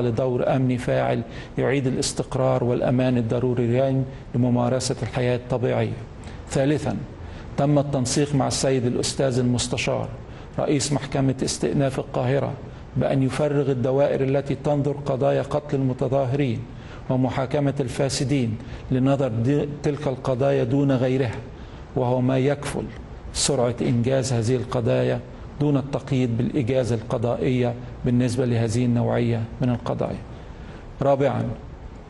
لدور أمني فاعل يعيد الاستقرار والأمان الضروريين لممارسة الحياة الطبيعية. ثالثا، تم التنسيق مع السيد الأستاذ المستشار رئيس محكمة استئناف القاهرة بأن يفرغ الدوائر التي تنظر قضايا قتل المتظاهرين ومحاكمة الفاسدين لنظر تلك القضايا دون غيرها، وهو ما يكفل سرعة إنجاز هذه القضايا دون التقييد بالإجازة القضائية بالنسبة لهذه النوعية من القضايا. رابعا،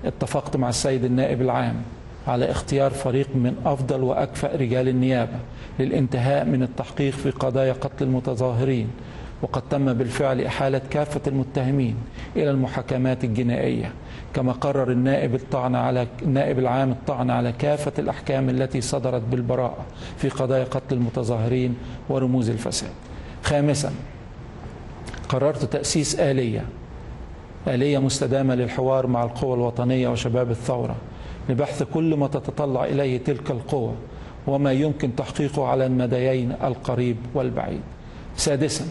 اتفقت مع السيد النائب العام على اختيار فريق من أفضل وأكفأ رجال النيابة للانتهاء من التحقيق في قضايا قتل المتظاهرين، وقد تم بالفعل إحالة كافة المتهمين إلى المحاكمات الجنائية، كما قرر النائب العام الطعن على كافة الأحكام التي صدرت بالبراءة في قضايا قتل المتظاهرين ورموز الفساد. خامسا، قررت تأسيس آلية مستدامة للحوار مع القوى الوطنية وشباب الثورة لبحث كل ما تتطلع إليه تلك القوى وما يمكن تحقيقه على المديين القريب والبعيد. سادسا،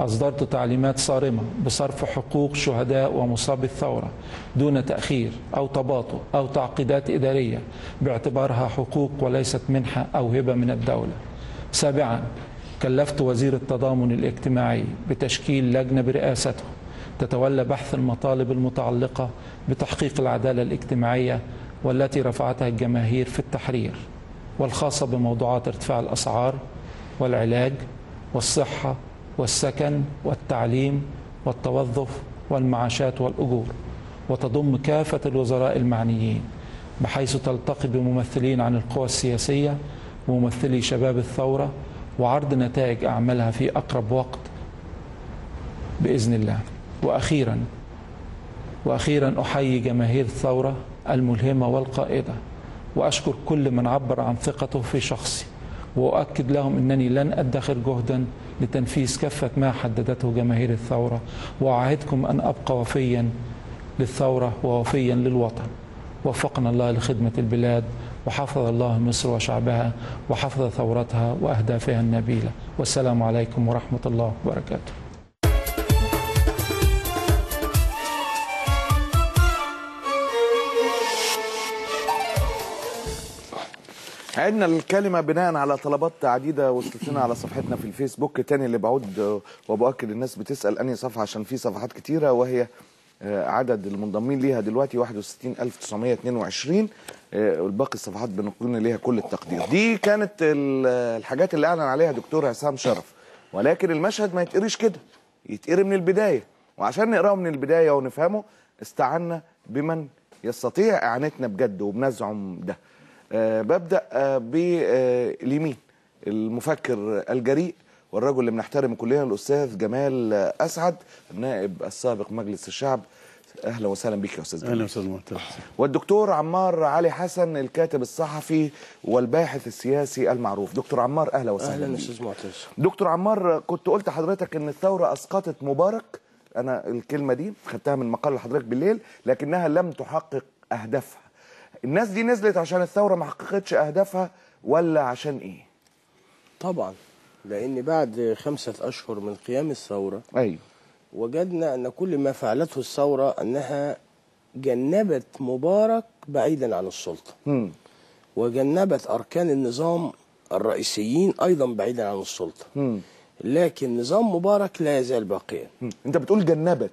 أصدرت تعليمات صارمة بصرف حقوق شهداء ومصابي الثورة دون تأخير أو تباطؤ أو تعقيدات إدارية باعتبارها حقوق وليست منحة أو هبة من الدولة. سابعا، كلفت وزير التضامن الاجتماعي بتشكيل لجنة برئاسته تتولى بحث المطالب المتعلقة بتحقيق العدالة الاجتماعية والتي رفعتها الجماهير في التحرير، والخاصة بموضوعات ارتفاع الأسعار والعلاج والصحة والسكن والتعليم والتوظف والمعاشات والأجور، وتضم كافة الوزراء المعنيين بحيث تلتقي بممثلين عن القوى السياسية وممثلي شباب الثورة وعرض نتائج أعمالها في أقرب وقت بإذن الله. وأخيرا أحيي جماهير الثورة الملهمة والقائدة، وأشكر كل من عبر عن ثقته في شخصي، وأؤكد لهم أنني لن أدخر جهدا لتنفيذ كافة ما حددته جماهير الثورة، وأعدكم أن أبقى وفيا للثورة ووفيا للوطن. وفقنا الله لخدمة البلاد، وحفظ الله مصر وشعبها، وحفظ ثورتها وأهدافها النبيلة. والسلام عليكم ورحمة الله وبركاته. عدنا الكلمة بناء على طلبات عديدة وصلت لنا على صفحتنا في الفيسبوك. تاني اللي بعود وبأكد الناس بتسأل أنهي صفحة عشان في صفحات كتيرة، وهي عدد المنضمين ليها دلوقتي 61922، والباقي الصفحات بنقول ليها كل التقدير. دي كانت الحاجات اللي أعلن عليها دكتور عصام شرف، ولكن المشهد ما يتقريش كده، يتقري من البداية، وعشان نقراه من البداية ونفهمه استعنا بمن يستطيع. إعانتنا بجد وبنزعم ده. ببدأ باليمين المفكر الجريء والرجل اللي بنحترمه كلنا، الأستاذ جمال اسعد النائب السابق مجلس الشعب. أهلا وسهلا بك يا أستاذ جمال. أهلا وسهلا معتز. والدكتور عمار علي حسن الكاتب الصحفي والباحث السياسي المعروف. دكتور عمار أهلا وسهلا. أهلا يا أستاذ معتز. دكتور عمار، كنت قلت لحضرتك إن الثورة أسقطت مبارك، أنا الكلمة دي خدتها من مقال لحضرتك بالليل، لكنها لم تحقق أهدافها. الناس دي نزلت عشان الثورة ما حققتش أهدافها ولا عشان إيه؟ طبعا، لأن بعد 5 أشهر من قيام الثورة وجدنا أن كل ما فعلته الثورة أنها جنبت مبارك بعيدا عن السلطة، وجنبت أركان النظام الرئيسيين أيضا بعيدا عن السلطة، لكن نظام مبارك لا يزال باقيا. انت بتقول جنبت،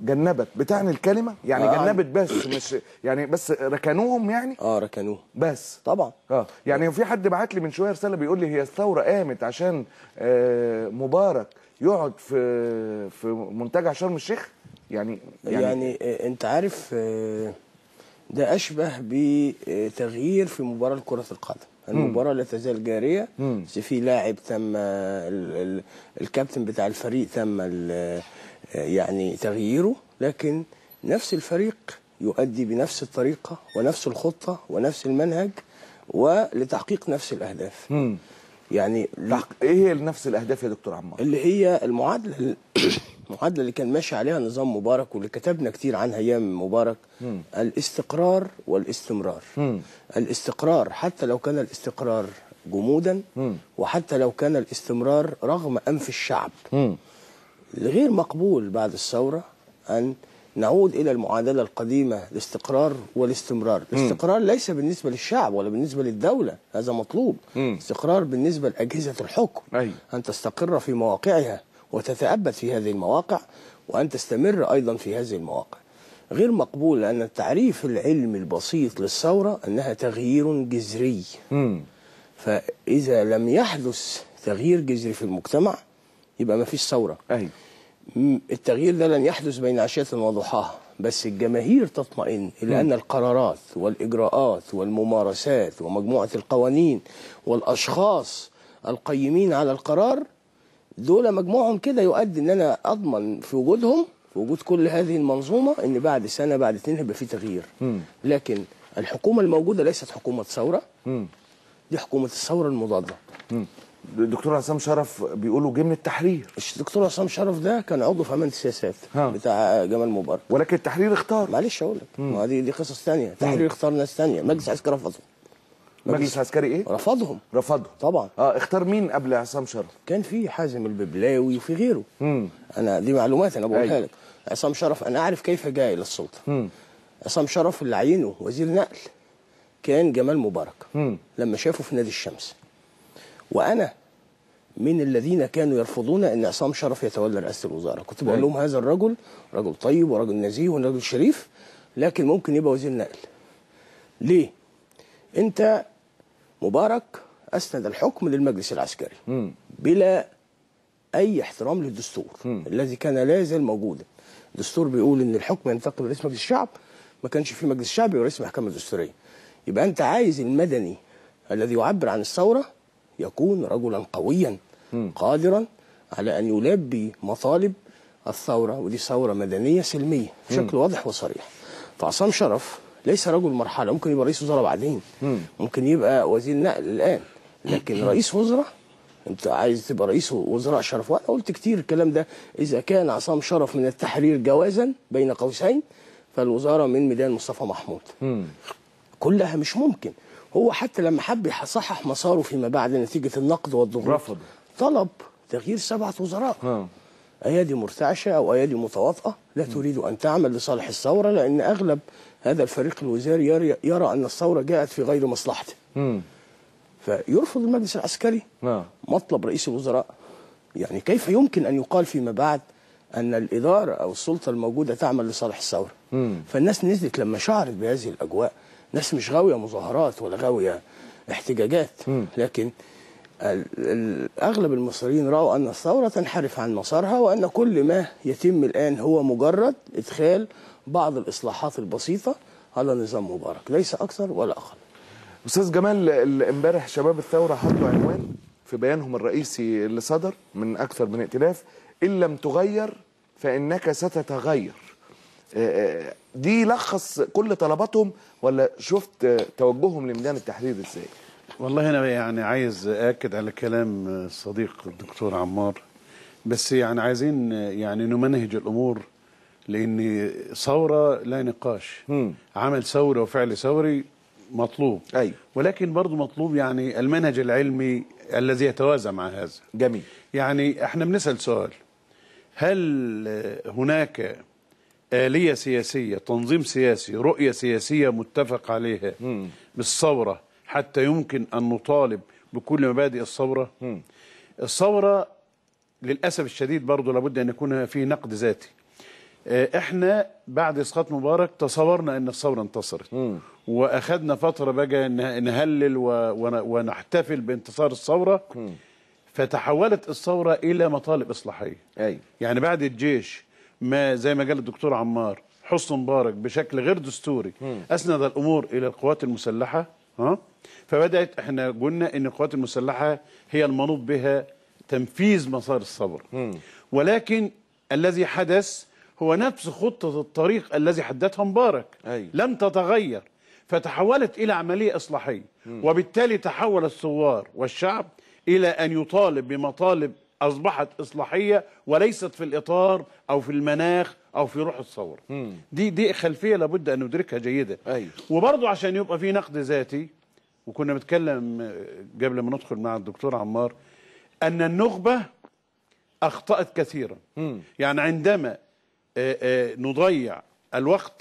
جنبت بتعني الكلمه يعني جنبت بس، مش يعني بس ركنوهم يعني. ركنوهم بس طبعا. يعني في حد بعت لي من شويه رساله بيقول لي هي الثوره قامت عشان مبارك يقعد في منتجع شرم الشيخ. يعني انت عارف ده اشبه بتغيير في مباراه كره القدم. المباراة لا تزال جارية، بس في لاعب تم الكابتن بتاع الفريق تم يعني تغييره، لكن نفس الفريق يؤدي بنفس الطريقة ونفس الخطة ونفس المنهج ولتحقيق نفس الأهداف. يعني ايه هي نفس الأهداف يا دكتور عمار؟ اللي هي المعادلة اللي كان ماشي عليها نظام مبارك واللي كتبنا كتير عنها ايام مبارك، الاستقرار والاستمرار. الاستقرار حتى لو كان الاستقرار جمودا، وحتى لو كان الاستمرار رغم أنف الشعب. غير مقبول بعد الثورة أن نعود إلى المعادلة القديمة، الاستقرار والاستمرار. الاستقرار ليس بالنسبة للشعب ولا بالنسبة للدولة، هذا مطلوب. استقرار بالنسبة لأجهزة الحكم، أن تستقر في مواقعها وتتأبد في هذه المواقع، وأن تستمر أيضا في هذه المواقع. غير مقبول أن التعريف العلمي البسيط للثورة أنها تغيير جذري. فإذا لم يحدث تغيير جذري في المجتمع يبقى ما فيش ثورة. التغيير ده لن يحدث بين عشية وضحاها، بس الجماهير تطمئن إلى أن القرارات والإجراءات والممارسات ومجموعة القوانين والأشخاص القيمين على القرار دول مجموعهم كده يؤدي أن أنا أضمن في وجودهم، في وجود كل هذه المنظومة، أن بعد سنة بعد اتنين هيبقى في تغيير. لكن الحكومة الموجودة ليست حكومة ثورة، دي حكومة الثورة المضادة. دكتور عصام شرف بيقولوا جه من التحرير. الدكتور عصام شرف ده كان عضو في أمانة السياسات بتاع جمال مبارك، ولكن التحرير اختار. معلش أقول لك، ما دي قصص ثانية. التحرير اختار ناس ثانية، مجلس عسكري رفضهم. مجلس عسكري ايه؟ رفضهم طبعا. اختار مين قبل عصام شرف؟ كان في حازم الببلاوي وفي غيره. انا دي معلومات انا بقولها لك. عصام شرف انا اعرف كيف جاء الى السلطة. عصام شرف اللي عينه وزير نقل كان جمال مبارك لما شافه في نادي الشمس، وأنا من الذين كانوا يرفضون أن عصام شرف يتولى رئاسة الوزارة. كنت بقول لهم هذا الرجل رجل طيب ورجل نزيه ورجل شريف، لكن ممكن يبقى وزير نقل. ليه؟ أنت مبارك أسند الحكم للمجلس العسكري بلا أي احترام للدستور الذي كان لا يزال موجودا. الدستور بيقول أن الحكم ينتقل لرئيس مجلس الشعب، ما كانش في مجلس شعب ورئيس محكمة دستورية. يبقى أنت عايز المدني الذي يعبر عن الثورة يكون رجلا قويا قادرا على أن يلبي مطالب الثورة، ودي ثورة مدنية سلمية بشكل واضح وصريح. فعصام شرف ليس رجل مرحلة، ممكن يبقى رئيس وزراء بعدين، ممكن يبقى وزير نقل الآن، لكن رئيس وزراء. أنت عايز تبقى رئيس وزراء شرف؟ وأنا قلت كتير الكلام ده. إذا كان عصام شرف من التحرير جوازا بين قوسين، فالوزارة من ميدان مصطفى محمود كلها مش ممكن. هو حتى لما حب يصحح مساره فيما بعد نتيجة النقد والضغوط طلب تغيير 7 وزراء. أيادي مرتعشة أو أيادي متواطئة لا تريد أن تعمل لصالح الثورة، لأن أغلب هذا الفريق الوزاري يرى أن الثورة جاءت في غير مصلحته. فيرفض المجلس العسكري مطلب رئيس الوزراء. يعني كيف يمكن أن يقال فيما بعد أن الإدارة أو السلطة الموجودة تعمل لصالح الثورة؟ فالناس نزلت لما شعرت بهذه الأجواء. ناس مش غاوية مظاهرات ولا غاوية احتجاجات، لكن أغلب المصريين رأوا أن الثورة تنحرف عن مسارها، وأن كل ما يتم الآن هو مجرد إدخال بعض الإصلاحات البسيطة على نظام مبارك، ليس أكثر ولا أقل. أستاذ جمال، امبارح شباب الثورة حطوا عنوان في بيانهم الرئيسي اللي صدر من أكثر من ائتلاف: إن لم تغير فإنك ستتغير. دي لخص كل طلباتهم، ولا شفت توجههم لميدان التحرير ازاي؟ والله انا يعني عايز اكد على كلام الصديق الدكتور عمار، بس يعني عايزين يعني نمنهج الامور، لان ثوره لا نقاش. عمل ثوره وفعل ثوري مطلوب، ولكن برضه مطلوب يعني المنهج العلمي الذي يتوازى مع هذا. جميل. يعني احنا بنسال سؤال: هل هناك آلية سياسية، تنظيم سياسي، رؤية سياسية متفق عليها بالثورة حتى يمكن أن نطالب بكل مبادئ الثورة؟ الثورة للأسف الشديد برضو لابد أن يكون فيه نقد ذاتي. احنا بعد إسقاط مبارك تصورنا أن الثورة انتصرت، وأخذنا فترة بقى نهلل ونحتفل بانتصار الثورة. فتحولت الثورة إلى مطالب إصلاحية. يعني بعد الجيش، ما زي ما قال الدكتور عمار، حسني مبارك بشكل غير دستوري أسند الأمور إلى القوات المسلحة. فبدأت، احنا قلنا إن القوات المسلحة هي المنوط بها تنفيذ مسار الثورة، ولكن الذي حدث هو نفس خطة الطريق الذي حددها مبارك. لم تتغير، فتحولت إلى عملية إصلاحية. وبالتالي تحول الثوار والشعب إلى أن يطالب بمطالب أصبحت إصلاحية وليست في الإطار أو في المناخ أو في روح الثورة. دي خلفية لابد أن ندركها جيدا. وبرضه عشان يبقى في نقد ذاتي، وكنا بنتكلم قبل ما ندخل مع الدكتور عمار أن النخبة أخطأت كثيرا. يعني عندما نضيع الوقت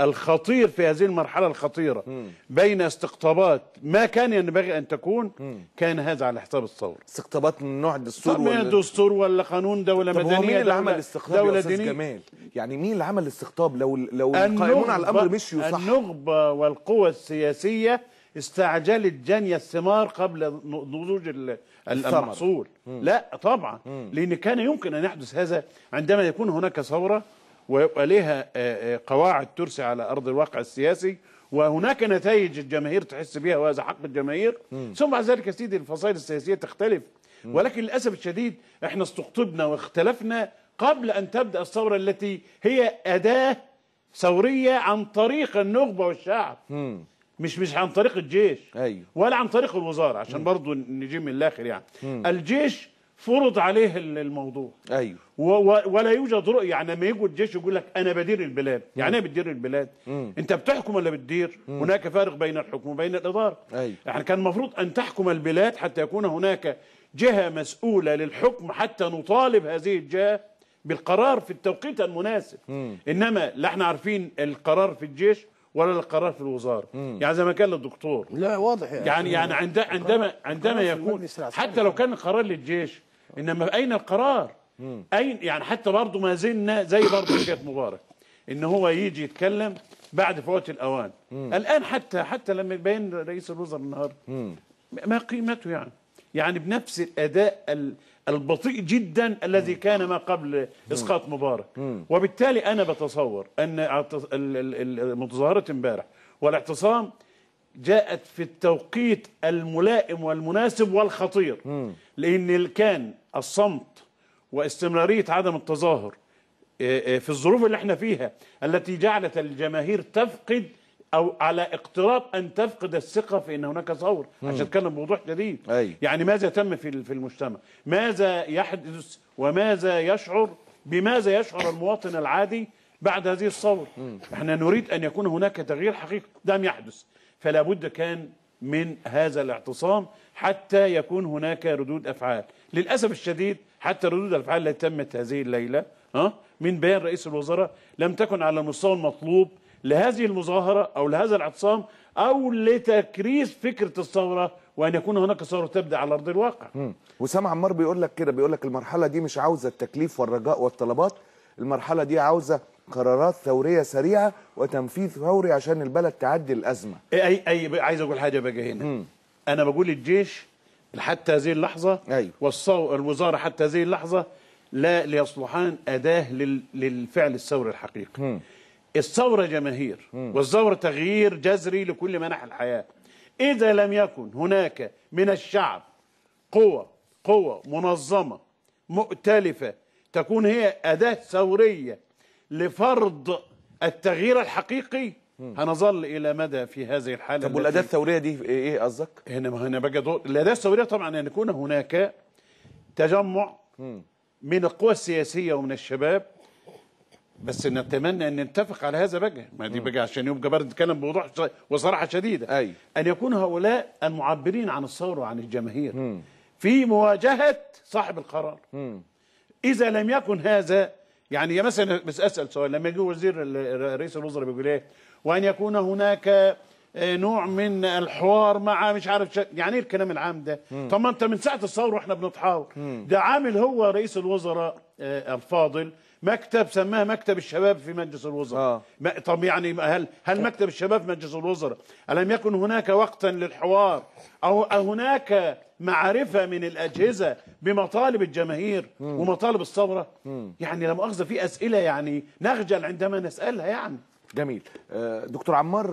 الخطير في هذه المرحلة الخطيرة بين استقطابات ما كان ينبغي أن تكون، كان هذا على حساب الثورة. استقطابات من نوع الدستور، طب من الدستور ولا قانون دولة مدنية؟ هو مين اللي عمل الاستقطاب يا أستاذ جمال؟ يعني مين اللي عمل الاستقطاب؟ لو القائمون على الأمر مشيوا صح. النخبة والقوى السياسية استعجلت جني الثمار قبل نضوج المحصول. لا طبعا، لأن كان يمكن أن يحدث هذا عندما يكون هناك ثورة ويبقى لها قواعد ترسي على أرض الواقع السياسي وهناك نتائج الجماهير تحس بها، وهذا حق الجماهير. ثم بعد ذلك يا سيدي الفصائل السياسية تختلف، ولكن للأسف الشديد احنا استقطبنا واختلفنا قبل أن تبدأ الثورة التي هي أداة ثورية عن طريق النخبة والشعب، مش عن طريق الجيش. أيوه. ولا عن طريق الوزارة، عشان برضو نجي من الآخر يعني. الجيش فرض عليه الموضوع. ايوه. ولا يوجد رؤيه، يعني لما يجوا الجيش يقول لك انا بدير البلاد، يعني ايه بتدير البلاد؟ انت بتحكم ولا بتدير؟ هناك فارق بين الحكم وبين الاداره. ايوه. يعني كان المفروض ان تحكم البلاد حتى يكون هناك جهه مسؤوله للحكم حتى نطالب هذه الجهه بالقرار في التوقيت المناسب. انما لا احنا عارفين القرار في الجيش ولا القرار في الوزارة. يعني زي ما كان للدكتور. لا واضح يعني عندما يكون حتى لو كان القرار للجيش، انما اين القرار؟ اين يعني؟ حتى برضه ما زلنا زي برضه حكايه مبارك، ان هو يجي يتكلم بعد فوات الاوان. الان حتى لما يبين رئيس الوزراء النهارده ما قيمته، يعني بنفس الاداء البطيء جدا الذي كان ما قبل اسقاط مبارك. وبالتالي انا بتصور ان متظاهره امبارح والاعتصام جاءت في التوقيت الملائم والمناسب والخطير، لأن كان الصمت واستمرارية عدم التظاهر في الظروف اللي احنا فيها التي جعلت الجماهير تفقد أو على اقتراب أن تفقد الثقة في أن هناك ثورة، عشان أتكلم بوضوح جديد. يعني ماذا تم في المجتمع، ماذا يحدث، وماذا يشعر، بماذا يشعر المواطن العادي بعد هذه الثورة. احنا نريد أن يكون هناك تغيير حقيقي، ده لم يحدث، فلا بد كان من هذا الاعتصام حتى يكون هناك ردود أفعال. للأسف الشديد حتى ردود الأفعال التي تمت هذه الليلة من بيان رئيس الوزراء لم تكن على المستوى المطلوب لهذه المظاهرة أو لهذا الاعتصام أو لتكريس فكرة الثورة وأن يكون هناك ثورة تبدأ على أرض الواقع. وسام عمار بيقول لك كده، بيقول لك المرحلة دي مش عاوزة التكليف والرجاء والطلبات، المرحلة دي عاوزة قرارات ثورية سريعة وتنفيذ فوري عشان البلد تعدي الأزمة. أي عايز أقول حاجة بقى هنا. أنا بقول الجيش حتى هذه اللحظة والوزارة حتى هذه اللحظة لا ليصلحان أداة للفعل الثوري الحقيقي. الثورة جماهير، والثورة تغيير جذري لكل منح الحياة. إذا لم يكن هناك من الشعب قوة منظمة مؤتلفة تكون هي أداة ثورية لفرض التغيير الحقيقي، هنظل الى مدى في هذه الحاله. طب والاداه الثوريه دي ايه قصدك؟ هنا بقى دور الاداه الثوريه طبعا ان يكون هناك تجمع من القوى السياسيه ومن الشباب، بس نتمنى ان نتفق على هذا بقى، ما دي بقى عشان يبقى برد نتكلم بوضوح وصراحه شديده. ان يكون هؤلاء المعبرين عن الثوره وعن الجماهير في مواجهه صاحب القرار. اذا لم يكن هذا، يعني مثلا بس اسال سؤال، لما يجي وزير رئيس الوزراء بيقول ايه؟ وان يكون هناك نوع من الحوار مع مش عارف يعني ايه الكلام العام ده؟ طب ما انت من ساعه الثوره واحنا بنتحاور. ده عامل هو رئيس الوزراء الفاضل مكتب سماه مكتب الشباب في مجلس الوزراء. طب يعني هل مكتب الشباب في مجلس الوزراء الم يكن هناك وقتا للحوار او هناك معرفه من الاجهزه بمطالب الجماهير ومطالب الثوره؟ يعني لا مؤاخذه في اسئله يعني نخجل عندما نسالها. يعني جميل. دكتور عمار،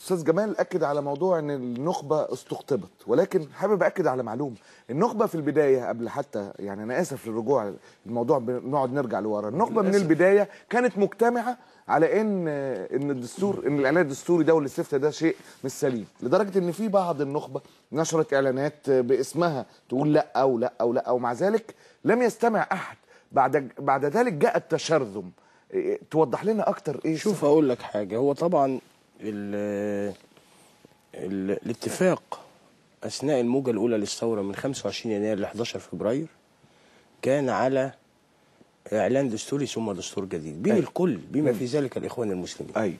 استاذ جمال اكد على موضوع ان النخبه استقطبت، ولكن حابب اكد على معلومه، النخبه في البدايه قبل حتى يعني انا اسف للرجوع الموضوع بنقعد نرجع لورا، النخبه من البدايه كانت مجتمعه على ان الدستور، ان الاعلان الدستوري ده والاستفتاء ده شيء مش سليم، لدرجه ان في بعض النخبه نشرت اعلانات باسمها تقول لا او لا او لا، ومع ذلك لم يستمع احد. بعد ذلك جاء التشرذم. توضح لنا اكتر ايه؟ شوف اقول لك حاجه، هو طبعا الاتفاق اثناء الموجه الاولى للثوره من 25 يناير ل 11 فبراير كان على اعلان دستوري ثم دستور جديد بين الكل بما في ذلك الاخوان المسلمين. ايوه.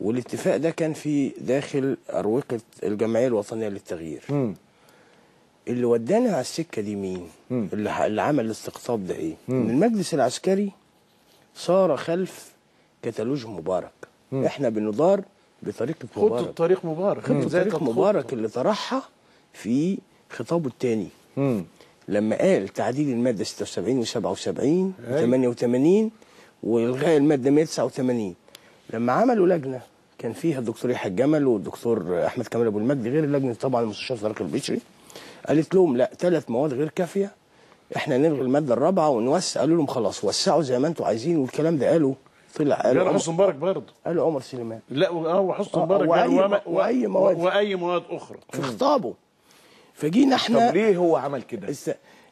والاتفاق ده كان في داخل اروقه الجمعيه الوطنيه للتغيير. اللي ودانا على السكه دي مين؟ اللي عمل الاستقطاب ده ايه؟ ان المجلس العسكري صار خلف كتالوج مبارك. احنا بندار بطريقه مبارك. خطه طريق مبارك. خطه طريق مبارك اللي طرحها في خطابه الثاني. لما قال تعديل الماده 76 و77 و88 والغاء الماده 189. لما عملوا لجنه كان فيها الدكتور يحيى الجمل والدكتور احمد كمال ابو المجد غير لجنه طبعا المستشار زكي البشري. قالت لهم لا 3 مواد غير كافيه، احنا نلغي الماده الرابعه ونوسع. قالوا لهم خلاص وسعوا زي ما انتوا عايزين. والكلام ده قالوا طلع قالوا حسني مبارك برضه، قالوا عمر سليمان، لا هو حسني مبارك واي مواد اخرى في خطابه. فجينا احنا طب ليه هو عمل كده؟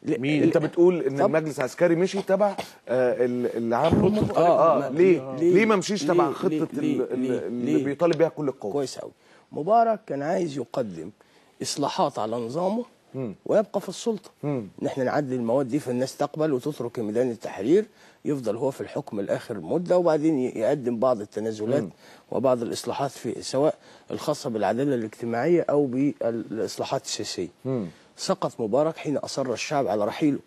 مين انت بتقول ان المجلس العسكري مشي تبع اللي عامل ليه ما مشيش تبع خطه اللي بيطالب بيها كل القوى؟ كويس قوي. مبارك كان عايز يقدم اصلاحات على نظامه ويبقى في السلطه، ان احنا نعدل المواد دي فالناس تقبل وتترك ميدان التحرير، يفضل هو في الحكم لاخر مده وبعدين يقدم بعض التنازلات وبعض الاصلاحات في سواء الخاصه بالعداله الاجتماعيه او بالاصلاحات السياسيه. سقط مبارك حين اصر الشعب على رحيله.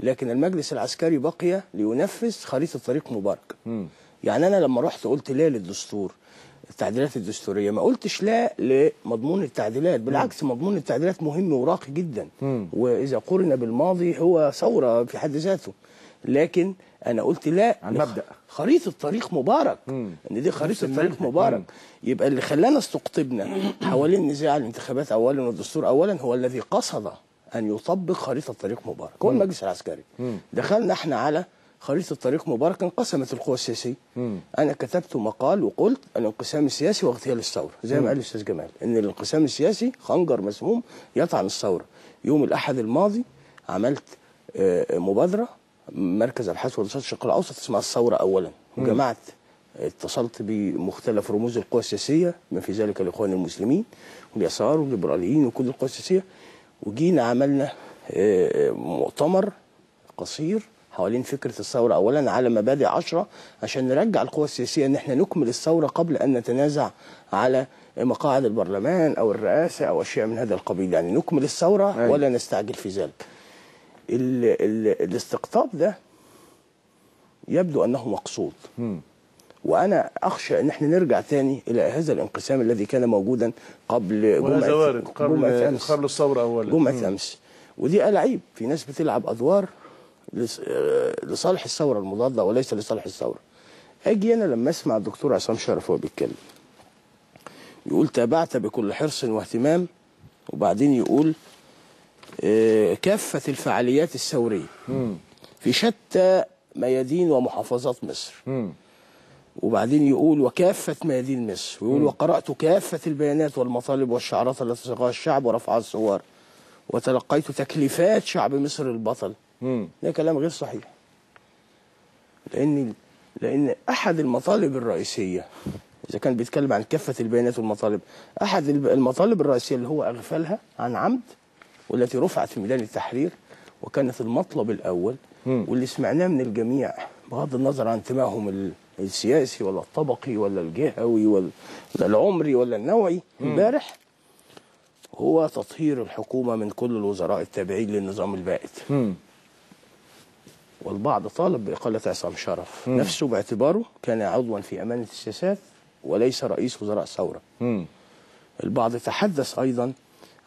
لكن المجلس العسكري بقي لينفذ خريطه طريق مبارك. يعني انا لما رحت قلت لا للدستور التعديلات الدستوريه، ما قلتش لا لمضمون التعديلات، بالعكس مضمون التعديلات مهم وراقي جدا واذا قرن بالماضي هو ثوره في حد ذاته. لكن انا قلت لا على المبدا خريطه طريق مبارك، ان دي خريطه طريق مبارك. يبقى اللي خلانا استقطبنا حوالين نزاع الانتخابات اولا والدستور اولا هو الذي قصد ان يطبق خريطه طريق مبارك، هو المجلس العسكري. دخلنا احنا على خريطة طريق مبارك، انقسمت القوى السياسية. أنا كتبت مقال وقلت الانقسام السياسي واغتيال الثورة، زي ما قال الأستاذ جمال، إن الانقسام السياسي خنجر مسموم يطعن الثورة. يوم الأحد الماضي عملت مبادرة مركز الأبحاث والدراسات الشرق الأوسط اسمها الثورة أولاً، وجمعت اتصلت بمختلف رموز القوى السياسية ما في ذلك الإخوان المسلمين واليسار والليبراليين وكل القوى السياسية، وجينا عملنا مؤتمر قصير حوالين فكرة الثورة أولا على مبادئ 10 عشان نرجع القوى السياسية إن احنا نكمل الثورة قبل أن نتنازع على مقاعد البرلمان أو الرئاسة أو أشياء من هذا القبيل، يعني نكمل الثورة ولا نستعجل في ذلك. الاستقطاب ده يبدو أنه مقصود، وأنا أخشى إن احنا نرجع تاني إلى هذا الانقسام الذي كان موجودا قبل جمعة أمس، قبل الثورة أولا جمعة أمس. ودي ألعيب، في ناس بتلعب أدوار لصالح الثوره المضاده وليس لصالح الثوره. اجي انا لما اسمع الدكتور عصام شرف وهو بيتكلم يقول تابعت بكل حرص واهتمام، وبعدين يقول كافه الفعاليات الثوريه في شتى ميادين ومحافظات مصر، وبعدين يقول وكافه ميادين مصر، ويقول وقرات كافه البيانات والمطالب والشعارات التي صاغها الشعب ورفعها الثوار، وتلقيت تكليفات شعب مصر البطل. ده كلام غير صحيح، لأن أحد المطالب الرئيسية، إذا كان بيتكلم عن كافة البيانات والمطالب، أحد المطالب الرئيسية اللي هو أغفلها عن عمد والتي رفعت في ميدان التحرير وكانت المطلب الأول واللي سمعناه من الجميع بغض النظر عن انتمائهم السياسي ولا الطبقي ولا الجهوي ولا العمري ولا النوعي امبارح، هو تطهير الحكومة من كل الوزراء التابعين للنظام البائد. والبعض طالب بإقالة عصام شرف نفسه باعتباره كان عضوا في أمانة السياسات وليس رئيس وزراء الثورة. البعض تحدث أيضا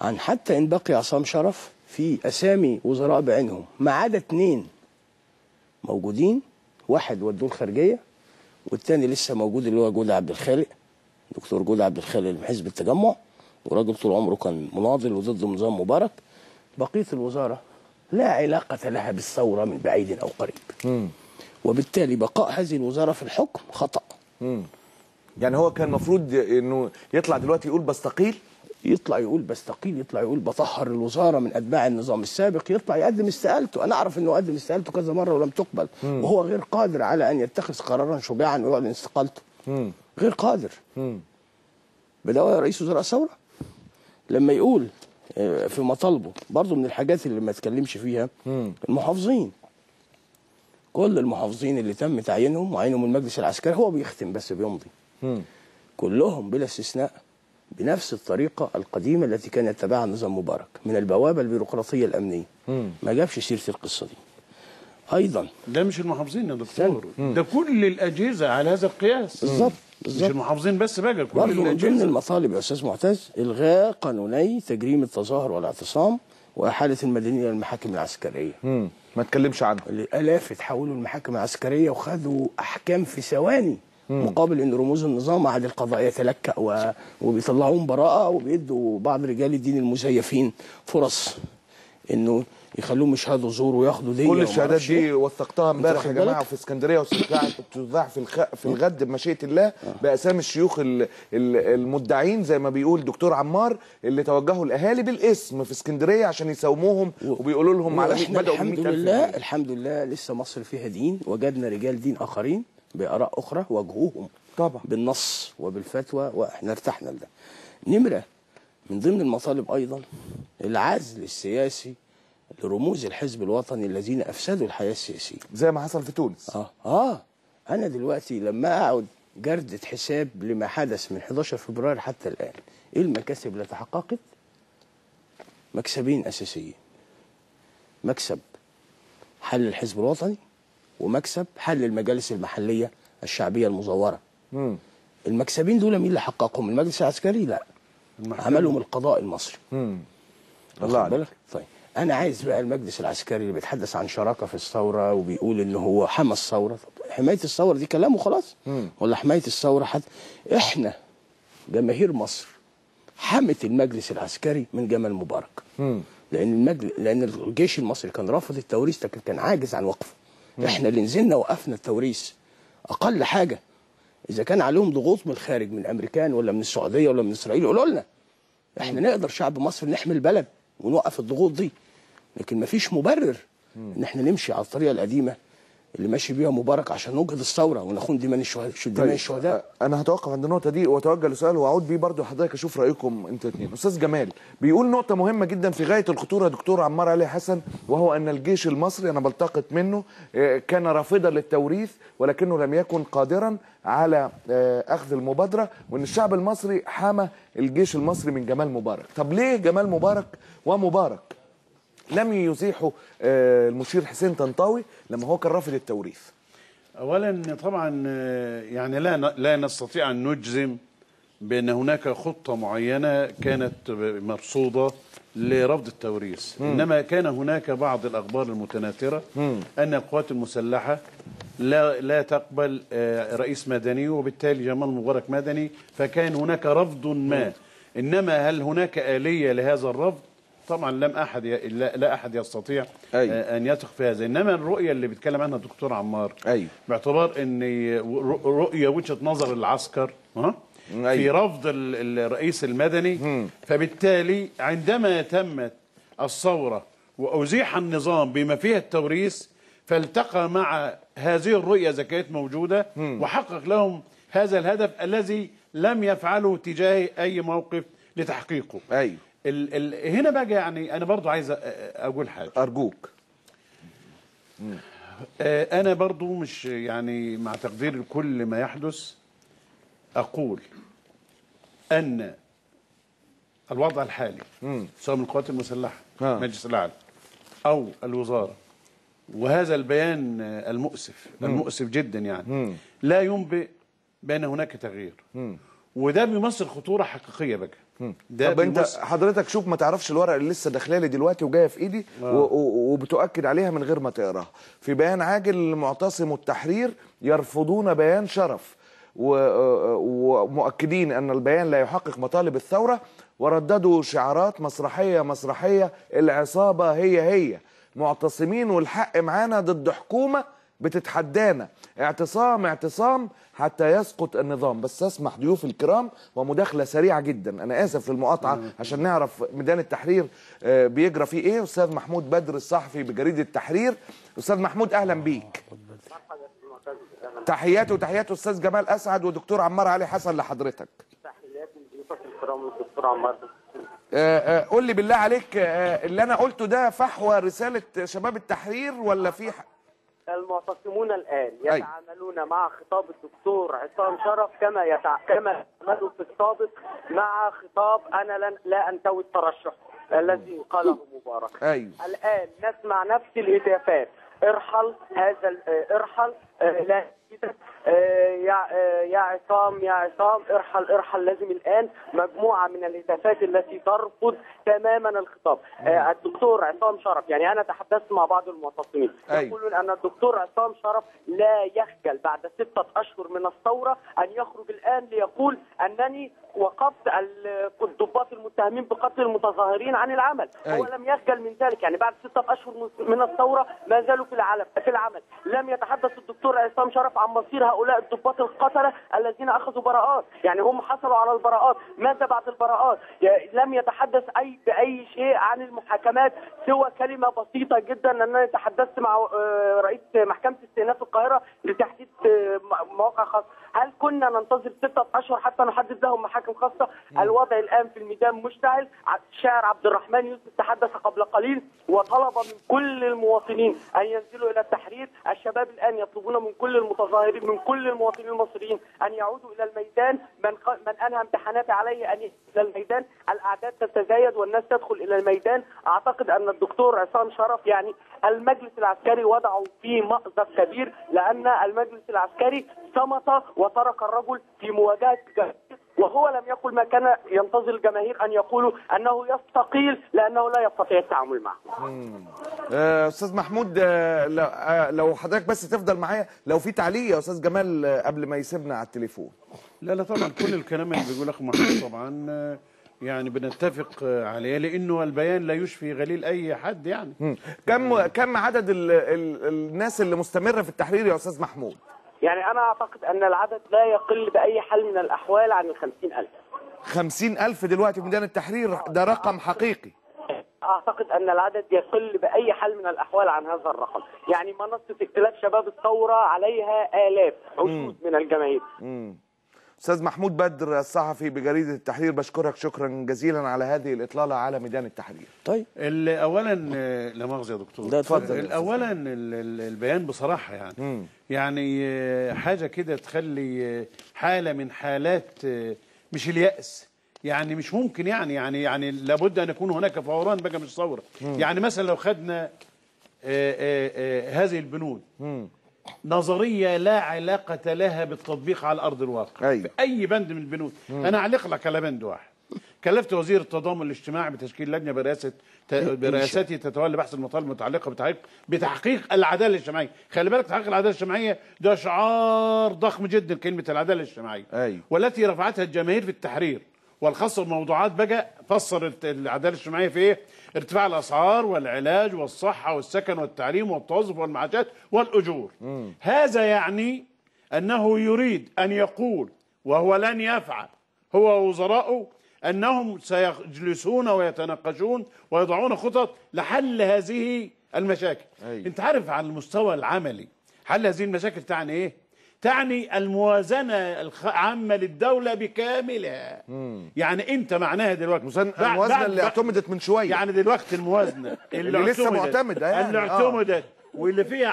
عن حتى إن بقي عصام شرف في أسامي وزراء بعينهم ما عدا 2 موجودين، واحد ودوه الخارجية والتاني لسه موجود اللي هو جودة عبد الخالق، دكتور جودة عبد الخالق من حزب التجمع، وراجل طول عمره كان مناضل وضد نظام مبارك. بقية الوزارة لا علاقة لها بالثورة من بعيد أو قريب. وبالتالي بقاء هذه الوزارة في الحكم خطأ. يعني هو كان المفروض إنه يطلع دلوقتي يقول بستقيل، يطلع يقول بطهر الوزارة من أتباع النظام السابق، يطلع يقدم استقالته. أنا أعرف إنه قدم استقالته كذا مرة ولم تقبل، وهو غير قادر على أن يتخذ قرارا شجاعا ويعلن استقالته. غير قادر. بدأ رئيس وزراء الثورة لما يقول في مطالبه برضه من الحاجات اللي ما اتكلمش فيها المحافظين، كل المحافظين اللي تم تعيينهم من المجلس العسكري، هو بيختم بس بيمضي، كلهم بلا استثناء بنفس الطريقة القديمة التي كان يتبعها نظام مبارك من البوابة البيروقراطية الأمنية. ما جابش سيرة القصة دي. أيضا ده مش المحافظين يا دكتور، ده كل الأجهزة على هذا القياس. بالظبط بالظبط، مش المحافظين بس، بقى كل الأجهزة. من ضمن المطالب يا أستاذ معتز إلغاء قانوني تجريم التظاهر والاعتصام وإحالة المدنيين إلى المحاكم العسكرية. ما تكلمش عنه. الآلاف اتحولوا للمحاكم العسكرية وخدوا أحكام في ثواني، مقابل ان رموز النظام عاد القضاء يتلكأ وبيطلعوهم براءه، وبيدوا بعض رجال الدين المزيفين فرص انه يخلوهم يشهدوا زور وياخدوا ديه. كل الشهادات دي وثقتها امبارح يا جماعه في اسكندريه، وبتوزع في الغد بمشيئه الله باسامي الشيوخ المدعين زي ما بيقول دكتور عمار، اللي توجهوا الاهالي بالاسم في اسكندريه عشان يساوموهم وبيقولوا لهم على بداوا ب 100000. الحمد لله لسه مصر فيها دين، وجدنا رجال دين اخرين بآراء أخرى واجهوهم طبعا بالنص وبالفتوى، وإحنا ارتحنا لده. نمرة من ضمن المطالب أيضا العزل السياسي لرموز الحزب الوطني الذين أفسدوا الحياة السياسية زي ما حصل في تونس. أنا دلوقتي لما أقعد جردة حساب لما حدث من 11 فبراير حتى الآن، إيه المكاسب اللي تحققت؟ مكسبين أساسيين، مكسب حل الحزب الوطني ومكسب حل المجالس المحليه الشعبيه المزوره. المكسبين دول مين اللي حققهم؟ المجلس العسكري؟ لا، عملهم القضاء المصري. الله عليك. طيب انا عايز بقى المجلس العسكري اللي بيتحدث عن شراكه في الثوره وبيقول ان هو حمى الثوره، طب حمايه الثوره دي كلامه خلاص ولا حمايه الثوره؟ حتى احنا جماهير مصر حمت المجلس العسكري من جمال مبارك، لان الجيش المصري كان رافض التوريث، لكن كان عاجز عن وقفه. احنا اللي نزلنا وقفنا التوريث. اقل حاجه اذا كان عليهم ضغوط من الخارج، من الامريكان ولا من السعوديه ولا من اسرائيل، قولوا لنا احنا نقدر شعب مصر نحمي البلد ونوقف الضغوط دي، لكن مفيش مبرر ان احنا نمشي على الطريقه القديمه اللي ماشي بيها مبارك عشان نوجد الثوره ونخون دماء الشهداء. انا هتوقف عند النقطه دي واتوجه لسؤال واعود بيه برضو حضرتك اشوف رايكم انتوا الاثنين. استاذ جمال بيقول نقطه مهمه جدا في غايه الخطوره دكتور عمار علي حسن، وهو ان الجيش المصري انا بلتقط منه كان رافضا للتوريث ولكنه لم يكن قادرا على اخذ المبادره، وان الشعب المصري حمى الجيش المصري من جمال مبارك. طب ليه جمال مبارك ومبارك لم يزيحوا المشير حسين طنطاوي لما هو كان رافض التوريث؟ اولا طبعا يعني لا نستطيع ان نجزم بان هناك خطه معينه كانت مرصوده لرفض التوريث، انما كان هناك بعض الاخبار المتناثره ان القوات المسلحه لا تقبل رئيس مدني، وبالتالي جمال مبارك مدني، فكان هناك رفض ما. انما هل هناك آلية لهذا الرفض؟ طبعا لا احد يستطيع ان يثق في هذا. انما الرؤيه اللي بيتكلم عنها الدكتور عمار، باعتبار ان رؤيه وجهه نظر العسكر في رفض الرئيس المدني، فبالتالي عندما تمت الثوره وازيح النظام بما فيها التوريث، فالتقى مع هذه الرؤيه اذا كانت موجوده وحقق لهم هذا الهدف الذي لم يفعله تجاه اي موقف لتحقيقه. هنا بقى يعني انا برضو عايز اقول حاجه، ارجوك. انا برضو مش يعني مع تقدير لكل ما يحدث، اقول ان الوضع الحالي سواء من القوات المسلحه المجلس الاعلى او الوزاره، وهذا البيان المؤسف المؤسف جدا يعني لا ينبئ بان هناك تغيير، وده بيمثل خطوره حقيقيه بقى. طب انت حضرتك شوف، ما تعرفش الورقه اللي لسه داخله لي دلوقتي وجايه في ايدي وبتؤكد عليها من غير ما تقراها. في بيان عاجل لمعتصم التحرير يرفضون بيان شرف، ومؤكدين ان البيان لا يحقق مطالب الثوره، ورددوا شعارات مسرحيه مسرحيه العصابه هي معتصمين والحق معانا ضد حكومه بتتحدانا، اعتصام اعتصام حتى يسقط النظام. بس اسمح ضيوفي الكرام ومداخله سريعه جدا، انا اسف للمقاطعه عشان نعرف ميدان التحرير بيجرى فيه ايه. استاذ محمود بدر الصحفي بجريده التحرير. استاذ محمود اهلا بيك. تحياتي وتحياتي استاذ جمال اسعد ودكتور عمار علي حسن لحضرتك. تحياتي لضيوفك الكرام والدكتور عمار. قول لي بالله عليك، اللي انا قلته ده فحوى رساله شباب التحرير ولا في المعتصمون الآن يتعاملون مع خطاب الدكتور عصام شرف كما يتعاملوا في السابق مع خطاب أنا لا أنتوي الترشح الذي قاله مبارك. الآن نسمع نفس الهتافات: ارحل هذا، ارحل، لا يا عصام، يا عصام، ارحل ارحل. لازم الآن مجموعة من الهتافات التي ترفض تماما الخطاب. الدكتور عصام شرف، يعني أنا تحدثت مع بعض المعتصمين يقولون أن الدكتور عصام شرف لا يخجل بعد 6 أشهر من الثورة أن يخرج الآن ليقول أنني وقفت الضباط المتهمين بقتل المتظاهرين عن العمل. هو لم يخجل من ذلك، يعني بعد 6 أشهر من الثورة ما زالوا في العمل. لم يتحدث الدكتور عصام شرف عن مصير هؤلاء الضباط القتلة الذين أخذوا براءات، يعني هم حصلوا على البراءات، ماذا بعد البراءات؟ يعني لم يتحدث بأي شيء عن المحاكمات سوى كلمة بسيطة جدا، أنني تحدثت مع رئيس محكمة استئناف القاهرة لتحديد مواقع خاصة. هل كنا ننتظر 6 أشهر حتى نحدد لهم محاكم خاصة؟ الوضع الآن في الميدان مشتعل. الشاعر عبد الرحمن يوسف تحدث قبل قليل وطلب من كل المواطنين أن ينزلوا إلى التحرير. الشباب الآن يطلبون من كل المتظاهرين، من كل المواطنين المصريين، أن يعودوا إلى الميدان. من أنهى امتحانات عليه أن يأتي إلى الميدان. الأعداد تتزايد والناس تدخل إلى الميدان. أعتقد أن الدكتور عصام شرف، يعني المجلس العسكري وضعوا فيه مأزق كبير، لأن المجلس العسكري صمت وترك الرجل في مواجهة وهو لم يقل ما كان ينتظر الجماهير أن يقولوا، أنه يستقيل لأنه لا يستطيع التعامل معه. أستاذ محمود، لو حضرتك بس تفضل معايا، لو في تعليق يا أستاذ جمال قبل ما يسيبنا على التليفون. لا طبعا كل الكلام اللي بيقوله أخو محمود طبعا يعني بنتفق عليه، لأنه البيان لا يشفي غليل أي حد. يعني كم عدد الناس اللي مستمرة في التحرير يا أستاذ محمود؟ يعني أنا أعتقد أن العدد لا يقل بأي حال من الأحوال عن 50,000. 50,000 دلوقتي في ميدان التحرير، ده رقم حقيقي. أعتقد أن العدد يقل بأي حال من الأحوال عن هذا الرقم. يعني منصة ائتلاف شباب الثورة عليها آلاف عشود من الجماهير. أستاذ محمود بدر الصحفي بجريدة التحرير، بشكرك شكرا جزيلا على هذه الإطلالة على ميدان التحرير. طيب أولا لا مؤاخذة يا دكتور، اتفضل. أولا البيان بصراحة يعني حاجة كده تخلي حالة من حالات مش اليأس، يعني مش ممكن يعني لابد أن يكون هناك فوران بقى مش ثورة. يعني مثلا لو خدنا هذه البنود نظرية لا علاقة لها بالتطبيق على أرض الواقع. أي بند من البنود. أنا أعلق لك على بند واحد. كلفت وزير التضامن الاجتماعي بتشكيل لجنة برئاستي تتولى بحث المطالب المتعلقة بتحقيق العدالة الاجتماعية. خلي بالك، تحقيق العدالة الاجتماعية ده شعار ضخم جدا، كلمة العدالة الاجتماعية، والتي رفعتها الجماهير في التحرير والخاصة بموضوعات بقى فسرت العدالة الاجتماعية في إيه؟ ارتفاع الأسعار والعلاج والصحة والسكن والتعليم والتوظف والمعاشات والأجور. هذا يعني أنه يريد أن يقول، وهو لن يفعل هو ووزراؤه، أنهم سيجلسون ويتناقشون ويضعون خطط لحل هذه المشاكل. أنت عارف على المستوى العملي حل هذه المشاكل تعني إيه؟ تعني الموازنة العامة للدولة بكاملها. يعني أنت معناها دلوقتي الموازنة اللي اعتمدت من شوية، يعني دلوقتي الموازنة اللي لسه معتمدة، يعني اللي اعتمدت واللي فيها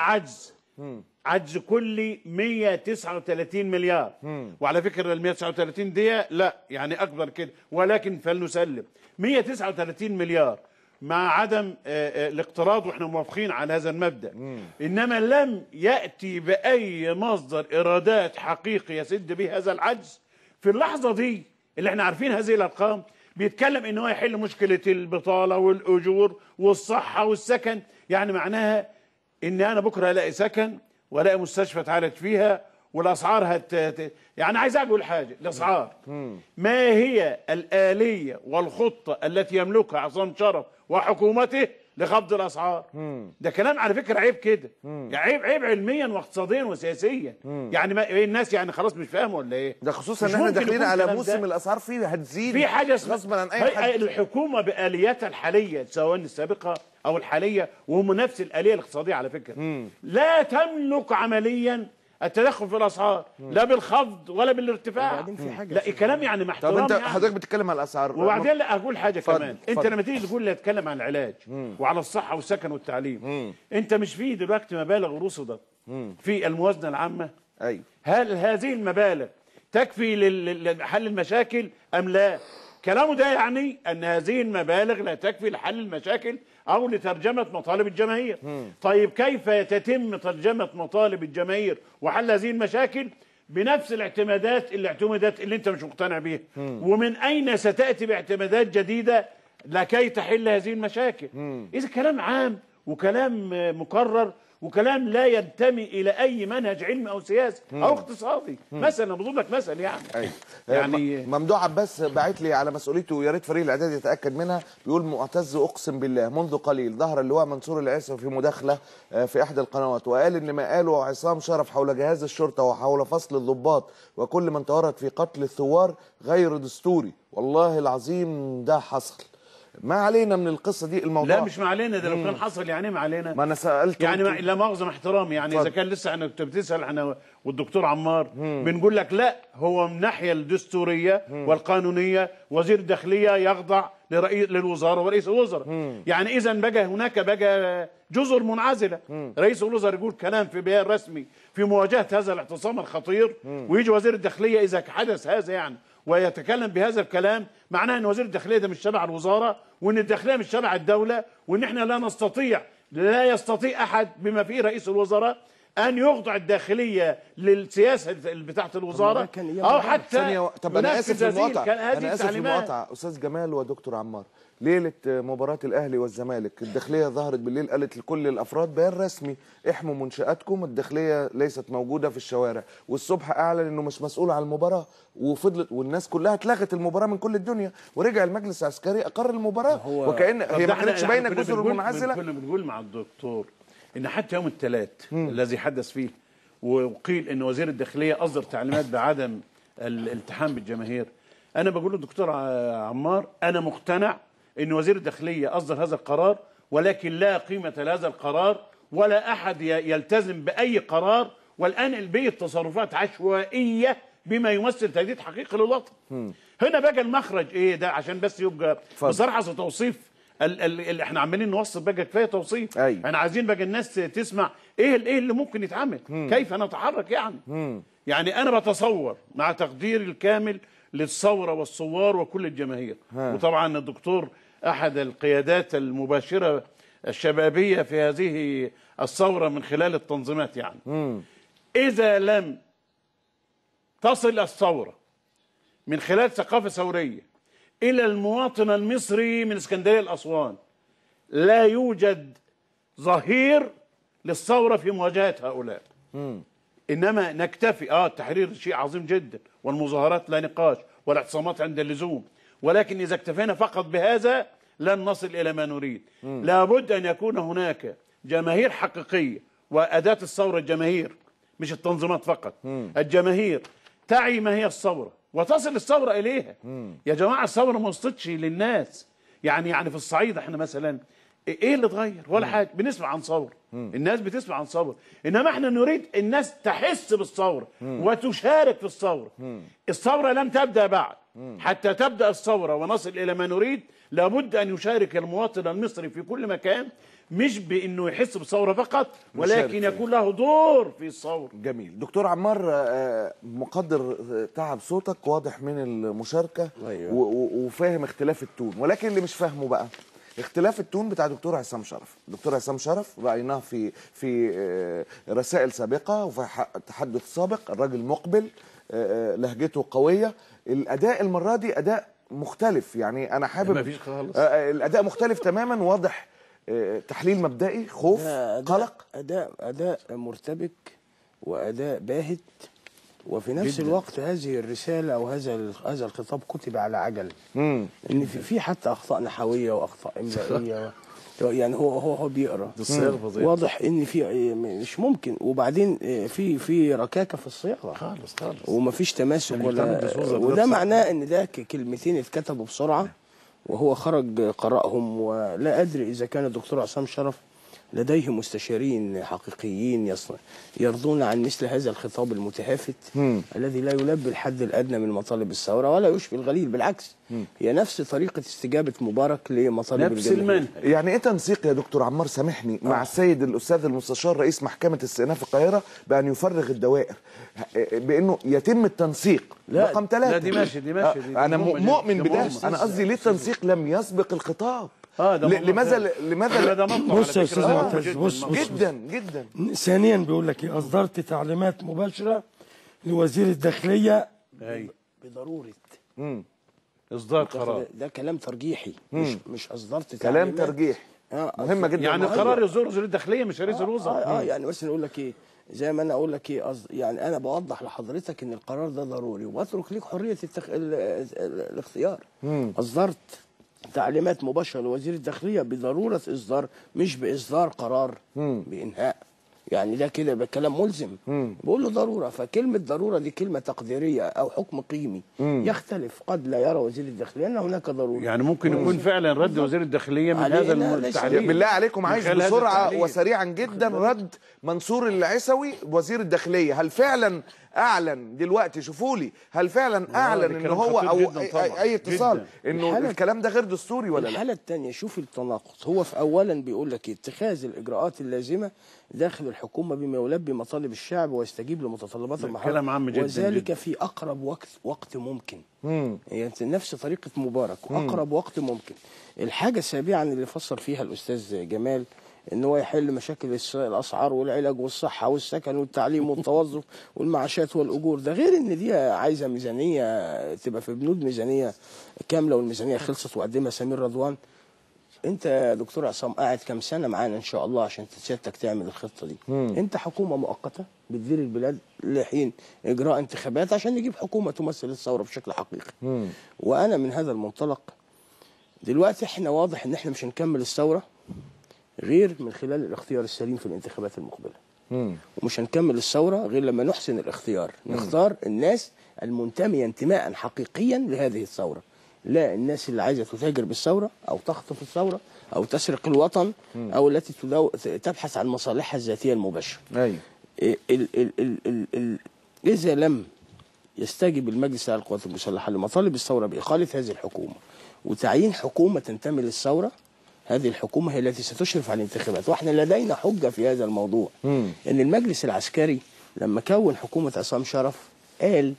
عجز كلي 139 مليار. وعلى فكرة ال 139 دي لا يعني أكبر كده، ولكن فلنسلم 139 مليار مع عدم الاقتراض، واحنا موافقين على هذا المبدأ. إنما لم يأتي بأي مصدر إيرادات حقيقي يسد به هذا العجز. في اللحظة دي اللي احنا عارفين هذه الأرقام، بيتكلم إن هو يحل مشكلة البطالة والأجور والصحة والسكن. يعني معناها إن أنا بكرة ألاقي سكن وألاقي مستشفى أتعالج فيها والأسعار يعني عايز أقول حاجة، الأسعار. ما هي الآلية والخطة التي يملكها عصام شرف وحكومته لخفض الأسعار؟ ده كلام على فكرة عيب كده، يعني عيب علميا واقتصاديا وسياسيا. يعني الناس يعني خلاص مش فاهمة ولا إيه؟ ده خصوصا إن احنا داخلين على موسم الأسعار فيه هتزيد، في حاجة غصبا عن أي حاجة. الحكومة بآلياتها الحالية سواء السابقة أو الحالية، وهم نفس الآلية الاقتصادية على فكرة، لا تملك عمليا التدخل في الاسعار، لا بالخفض ولا بالارتفاع. وبعدين في حاجه، لا الكلام يعني محترم. طب انت حضرتك بتتكلم على الاسعار، وبعدين لا اقول حاجه كمان. انت لما تيجي تقول لي اتكلم عن العلاج وعلى الصحه والسكن والتعليم، انت مش في دلوقتي مبالغ رصدت في الموازنه العامه؟ ايوه. هل هذه المبالغ تكفي لحل المشاكل ام لا؟ كلامه ده يعني ان هذه المبالغ لا تكفي لحل المشاكل او لترجمه مطالب الجماهير. طيب كيف تتم ترجمه مطالب الجماهير وحل هذه المشاكل بنفس الاعتمادات اللي اعتمدت اللي انت مش مقتنع بيها؟ ومن اين ستاتي باعتمادات جديده لكي تحل هذه المشاكل؟ اذا كلام عام وكلام مكرر وكلام لا ينتمي الى اي منهج علمي او سياسي او اقتصادي. مثلا بضرب لك مثل يعني. أيوة. يعني ممدوح عباس باعت لي على مسؤوليته، يا ريت فريق الاعداد يتاكد منها. بيقول معتز اقسم بالله منذ قليل ظهر اللواء منصور العيسي في مداخله في احدى القنوات وقال ان ما قاله عصام شرف حول جهاز الشرطه وحول فصل الضباط وكل من تورط في قتل الثوار غير دستوري، والله العظيم ده حصل. ما علينا من القصه دي. الموضوع لا مش ما علينا، ده لو كان حصل يعني ما علينا. ما انا سالت يعني لا مؤاخذه مع احترامي يعني اذا كان لسه احنا كنت بتسال احنا والدكتور عمار بنقول لك لا هو من ناحيه الدستوريه والقانونيه وزير الداخليه يخضع لرئيس للوزاره ورئيس الوزراء. يعني اذا بقى هناك بقى جزر منعزله. رئيس الوزراء يقول كلام في بيان رسمي في مواجهه هذا الاعتصام الخطير، ويجي وزير الداخليه اذا حدث هذا يعني ويتكلم بهذا الكلام، معناه ان وزير الداخليه ده مش تبع الوزاره، وان الداخليه مش تبع الدوله، وان احنا لا نستطيع، لا يستطيع احد بما فيه رئيس الوزراء ان يخضع الداخليه للسياسه بتاعه الوزاره او حتى. طب انا اسف في المقاطعه، استاذ جمال ودكتور عمار، ليله مباراه الاهلي والزمالك الداخليه ظهرت بالليل قالت لكل الافراد بيان رسمي احموا منشاتكم، الداخليه ليست موجوده في الشوارع، والصبح اعلن انه مش مسؤول عن المباراه، وفضلت والناس كلها اتلغت المباراه من كل الدنيا، ورجع المجلس العسكري اقر المباراه، وكان هي ما كانتش باينه الجزر المنعزله. كنا بنقول مع الدكتور ان حتى يوم الثلاث الذي حدث فيه وقيل ان وزير الداخليه اصدر تعليمات بعدم الالتحام بالجماهير، انا بقول للدكتور عمار انا مقتنع ان وزير الداخليه اصدر هذا القرار، ولكن لا قيمه لهذا القرار ولا احد يلتزم باي قرار، والان البيه تصرفات عشوائيه بما يمثل تهديد حقيقي للوطن. هنا بقى المخرج ايه ده عشان بس يبقى بصراحه توصيف اللي احنا عمالين نوصف بقى كفايه توصيف. احنا يعني عايزين بقى الناس تسمع ايه اللي ممكن يتعمل، كيف نتحرك يعني. يعني انا بتصور مع تقديري الكامل للثوره والثوار وكل الجماهير، وطبعا الدكتور احد القيادات المباشره الشبابيه في هذه الثوره من خلال التنظيمات يعني. اذا لم تصل الثوره من خلال ثقافه ثوريه إلى المواطن المصري من اسكندرية لأسوان، لا يوجد ظهير للثورة في مواجهة هؤلاء. إنما نكتفي التحرير شيء عظيم جدا، والمظاهرات لا نقاش، والاعتصامات عند اللزوم، ولكن إذا اكتفينا فقط بهذا لن نصل إلى ما نريد. لابد أن يكون هناك جماهير حقيقية، وأداة الثورة الجماهير مش التنظيمات فقط. الجماهير تعي ما هي الثورة وتصل الثوره اليها. يا جماعه الثوره ما وصلتش للناس يعني في الصعيد احنا مثلا ايه اللي اتغير؟ ولا حاجه. بنسمع عن ثوره، الناس بتسمع عن ثوره، انما احنا نريد الناس تحس بالثوره وتشارك في الثوره. الثوره لم تبدا بعد، حتى تبدا الثوره ونصل الى ما نريد لابد ان يشارك المواطن المصري في كل مكان، مش بانه يحس بالثوره فقط ولكن يكون له دور في الثوره. جميل. دكتور عمار، مقدر تعب صوتك، واضح من المشاركه وفاهم اختلاف التون، ولكن اللي مش فاهمه بقى اختلاف التون بتاع دكتور عصام شرف. دكتور عصام شرف رايناه في رسائل سابقه وفي تحدث سابق، الراجل مقبل، لهجته قويه. الاداء المره دي اداء مختلف، يعني انا حابب مفيش خالص. الاداء مختلف تماما، واضح تحليل مبدئي، خوف، قلق. أداء مرتبك وأداء باهت، وفي نفس الوقت هذه الرسالة أو هذا الخطاب كتب على عجل. إن في حتى أخطاء نحوية وأخطاء إملائية، يعني هو بيقرأ واضح إن في مش ممكن. وبعدين في ركاكة في الصياغة خالص ومفيش تماسك ولا، وده معناه إن ده كلمتين اتكتبوا بسرعة وهو خرج قرأهم، ولا أدري إذا كان الدكتور عصام شرف لديهم مستشارين حقيقيين يرضون عن مثل هذا الخطاب المتهافت الذي لا يلبي الحد الأدنى من مطالب الثورة ولا يشفي الغليل. بالعكس هي نفس طريقة استجابة مبارك لمطالب الجمهور. يعني ايه تنسيق يا دكتور عمار، سامحني، مع السيد الأستاذ المستشار رئيس محكمة الاستئناف القاهرة بأن يفرغ الدوائر بأنه يتم التنسيق رقم 3؟ لا دي ماشي دي ماشي دي أنا مؤمن بده. أنا قصدي ليه التنسيق لم يسبق الخطاب؟ لماذا بص يا استاذ معتز، بص جدا جدا. ثانيا بيقول لك ايه، اصدرت تعليمات مباشره لوزير الداخليه بضروره اصدار قرار. ده كلام ترجيحي، مش اصدرت تعليمات، كلام ترجيح مهمه جدا. يعني قرار يزور وزير الداخليه مش رئيس الوزراء. يعني بس اقول لك ايه، زي ما انا اقول لك ايه، يعني انا بوضح لحضرتك ان القرار ده ضروري وبترك ليك حريه الاختيار. اصدرت تعليمات مباشره لوزير الداخليه بضروره اصدار، مش باصدار قرار بانهاء. يعني ده كده بكلام ملزم، بقول له ضروره. فكلمه ضروره دي كلمه تقديريه او حكم قيمي يختلف. قد لا يرى وزير الداخليه ان هناك ضروره، يعني ممكن يكون فعلا رد وزير الداخليه من هذا التعليق. بالله عليكم عايز بسرعه وسريعا جدا رد منصور العيسي وزير الداخليه. هل فعلا اعلن دلوقتي، شوفوا لي، هل فعلا اعلن ان هو او اي اتصال انه الكلام ده غير دستوري ولا لا؟ الحاله الثانيه شوف التناقض. هو في اولا بيقول لك اتخاذ الاجراءات اللازمه داخل الحكومه بما يلبي مطالب الشعب ويستجيب لمتطلبات المحافظ وذلك جداً. في اقرب وقت ممكن. يعني نفس طريقه مبارك، واقرب وقت ممكن. الحاجه السابعه اللي فسر فيها الاستاذ جمال ان هو يحل مشاكل الاسعار والعلاج والصحه والسكن والتعليم والتوظف والمعاشات والاجور، ده غير ان دي عايزه ميزانيه تبقى في بنود ميزانيه كامله، والميزانيه خلصت وقدمها سمير رضوان. انت يا دكتور عصام قاعد كام سنه معانا ان شاء الله عشان سيادتك تعمل الخطه دي. انت حكومه مؤقته بتدير البلاد لحين اجراء انتخابات عشان نجيب حكومه تمثل الثوره بشكل حقيقي. وانا من هذا المنطلق دلوقتي احنا واضح ان احنا مش هنكمل الثوره غير من خلال الاختيار السليم في الانتخابات المقبله. ومش هنكمل الثوره غير لما نحسن الاختيار، نختار الناس المنتميه انتماء حقيقيا لهذه الثوره، لا الناس اللي عايزه تتاجر بالثوره او تخطف الثوره او تسرق الوطن او التي تبحث عن مصالحها الذاتيه المباشره. ايوه. اذا لم يستجب المجلس على القوات المسلحه لمطالب الثوره باقاله هذه الحكومه وتعيين حكومه تنتمي للثوره، هذه الحكومة هي التي ستشرف على الانتخابات. واحنا لدينا حجة في هذا الموضوع، ان المجلس العسكري لما كون حكومة عصام شرف قال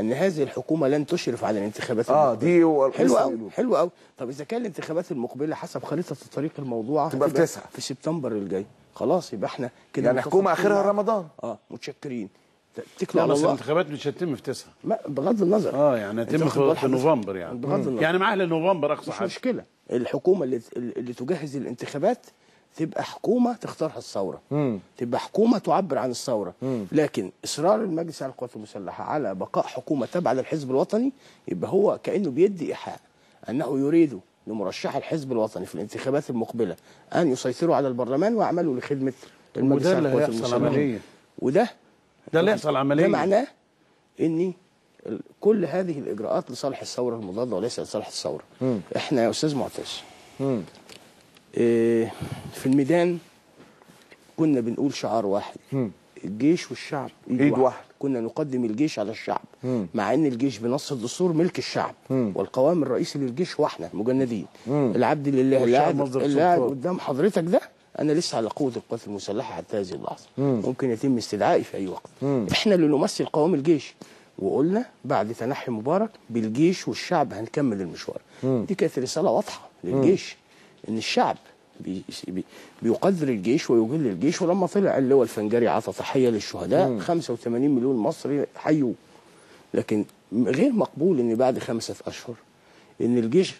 ان هذه الحكومة لن تشرف على الانتخابات المقبلة. دي حلو قوي، حلو قوي. طب اذا كان الانتخابات المقبلة حسب خريطة الطريق الموضوعة تبقى في سبتمبر الجاي، خلاص يبقى احنا كده يعني حكومة اخرها رمضان. متشكرين. اتكلوا على الله. بس الانتخابات مش هتتم في 9، بغض النظر. يعني هتتم في نوفمبر، يعني بغض النظر، يعني مع اهل نوفمبر اقصى حاجة. مش مشكلة. الحكومة اللي تجهز الانتخابات تبقى حكومة تختارها الثورة، تبقى حكومة تعبر عن الثورة. لكن إصرار المجلس على القوات المسلحة على بقاء حكومة تابعة للحزب الوطني، يبقى هو كأنه بيدي إيحاء أنه يريد لمرشح الحزب الوطني في الانتخابات المقبلة أن يسيطروا على البرلمان ويعملوا لخدمة المجلس على القوات المسلحة. وده اللي هيحصل عمليا. ده معناه إني كل هذه الاجراءات لصالح الثوره المضاده وليس لصالح الثوره. احنا يا استاذ معتز في الميدان كنا بنقول شعار واحد، الجيش والشعب ايد واحد. كنا نقدم الجيش على الشعب، مع ان الجيش بنص الدستور ملك الشعب، والقوام الرئيسي للجيش واحنا مجندين. العبد لله. اللي قاعد قدام حضرتك ده انا لسه على قوه القوات المسلحه حتى هذه اللحظه، ممكن يتم استدعائي في اي وقت. احنا اللي نمثل قوام الجيش، وقلنا بعد تنحي مبارك بالجيش والشعب هنكمل المشوار. دي كانت رساله واضحه للجيش، ان الشعب بيقدر الجيش ويجل الجيش. ولما طلع اللواء الفنجري عطى تحيه للشهداء، 85 مليون مصري حيوه. لكن غير مقبول ان بعد 5 أشهر ان الجيش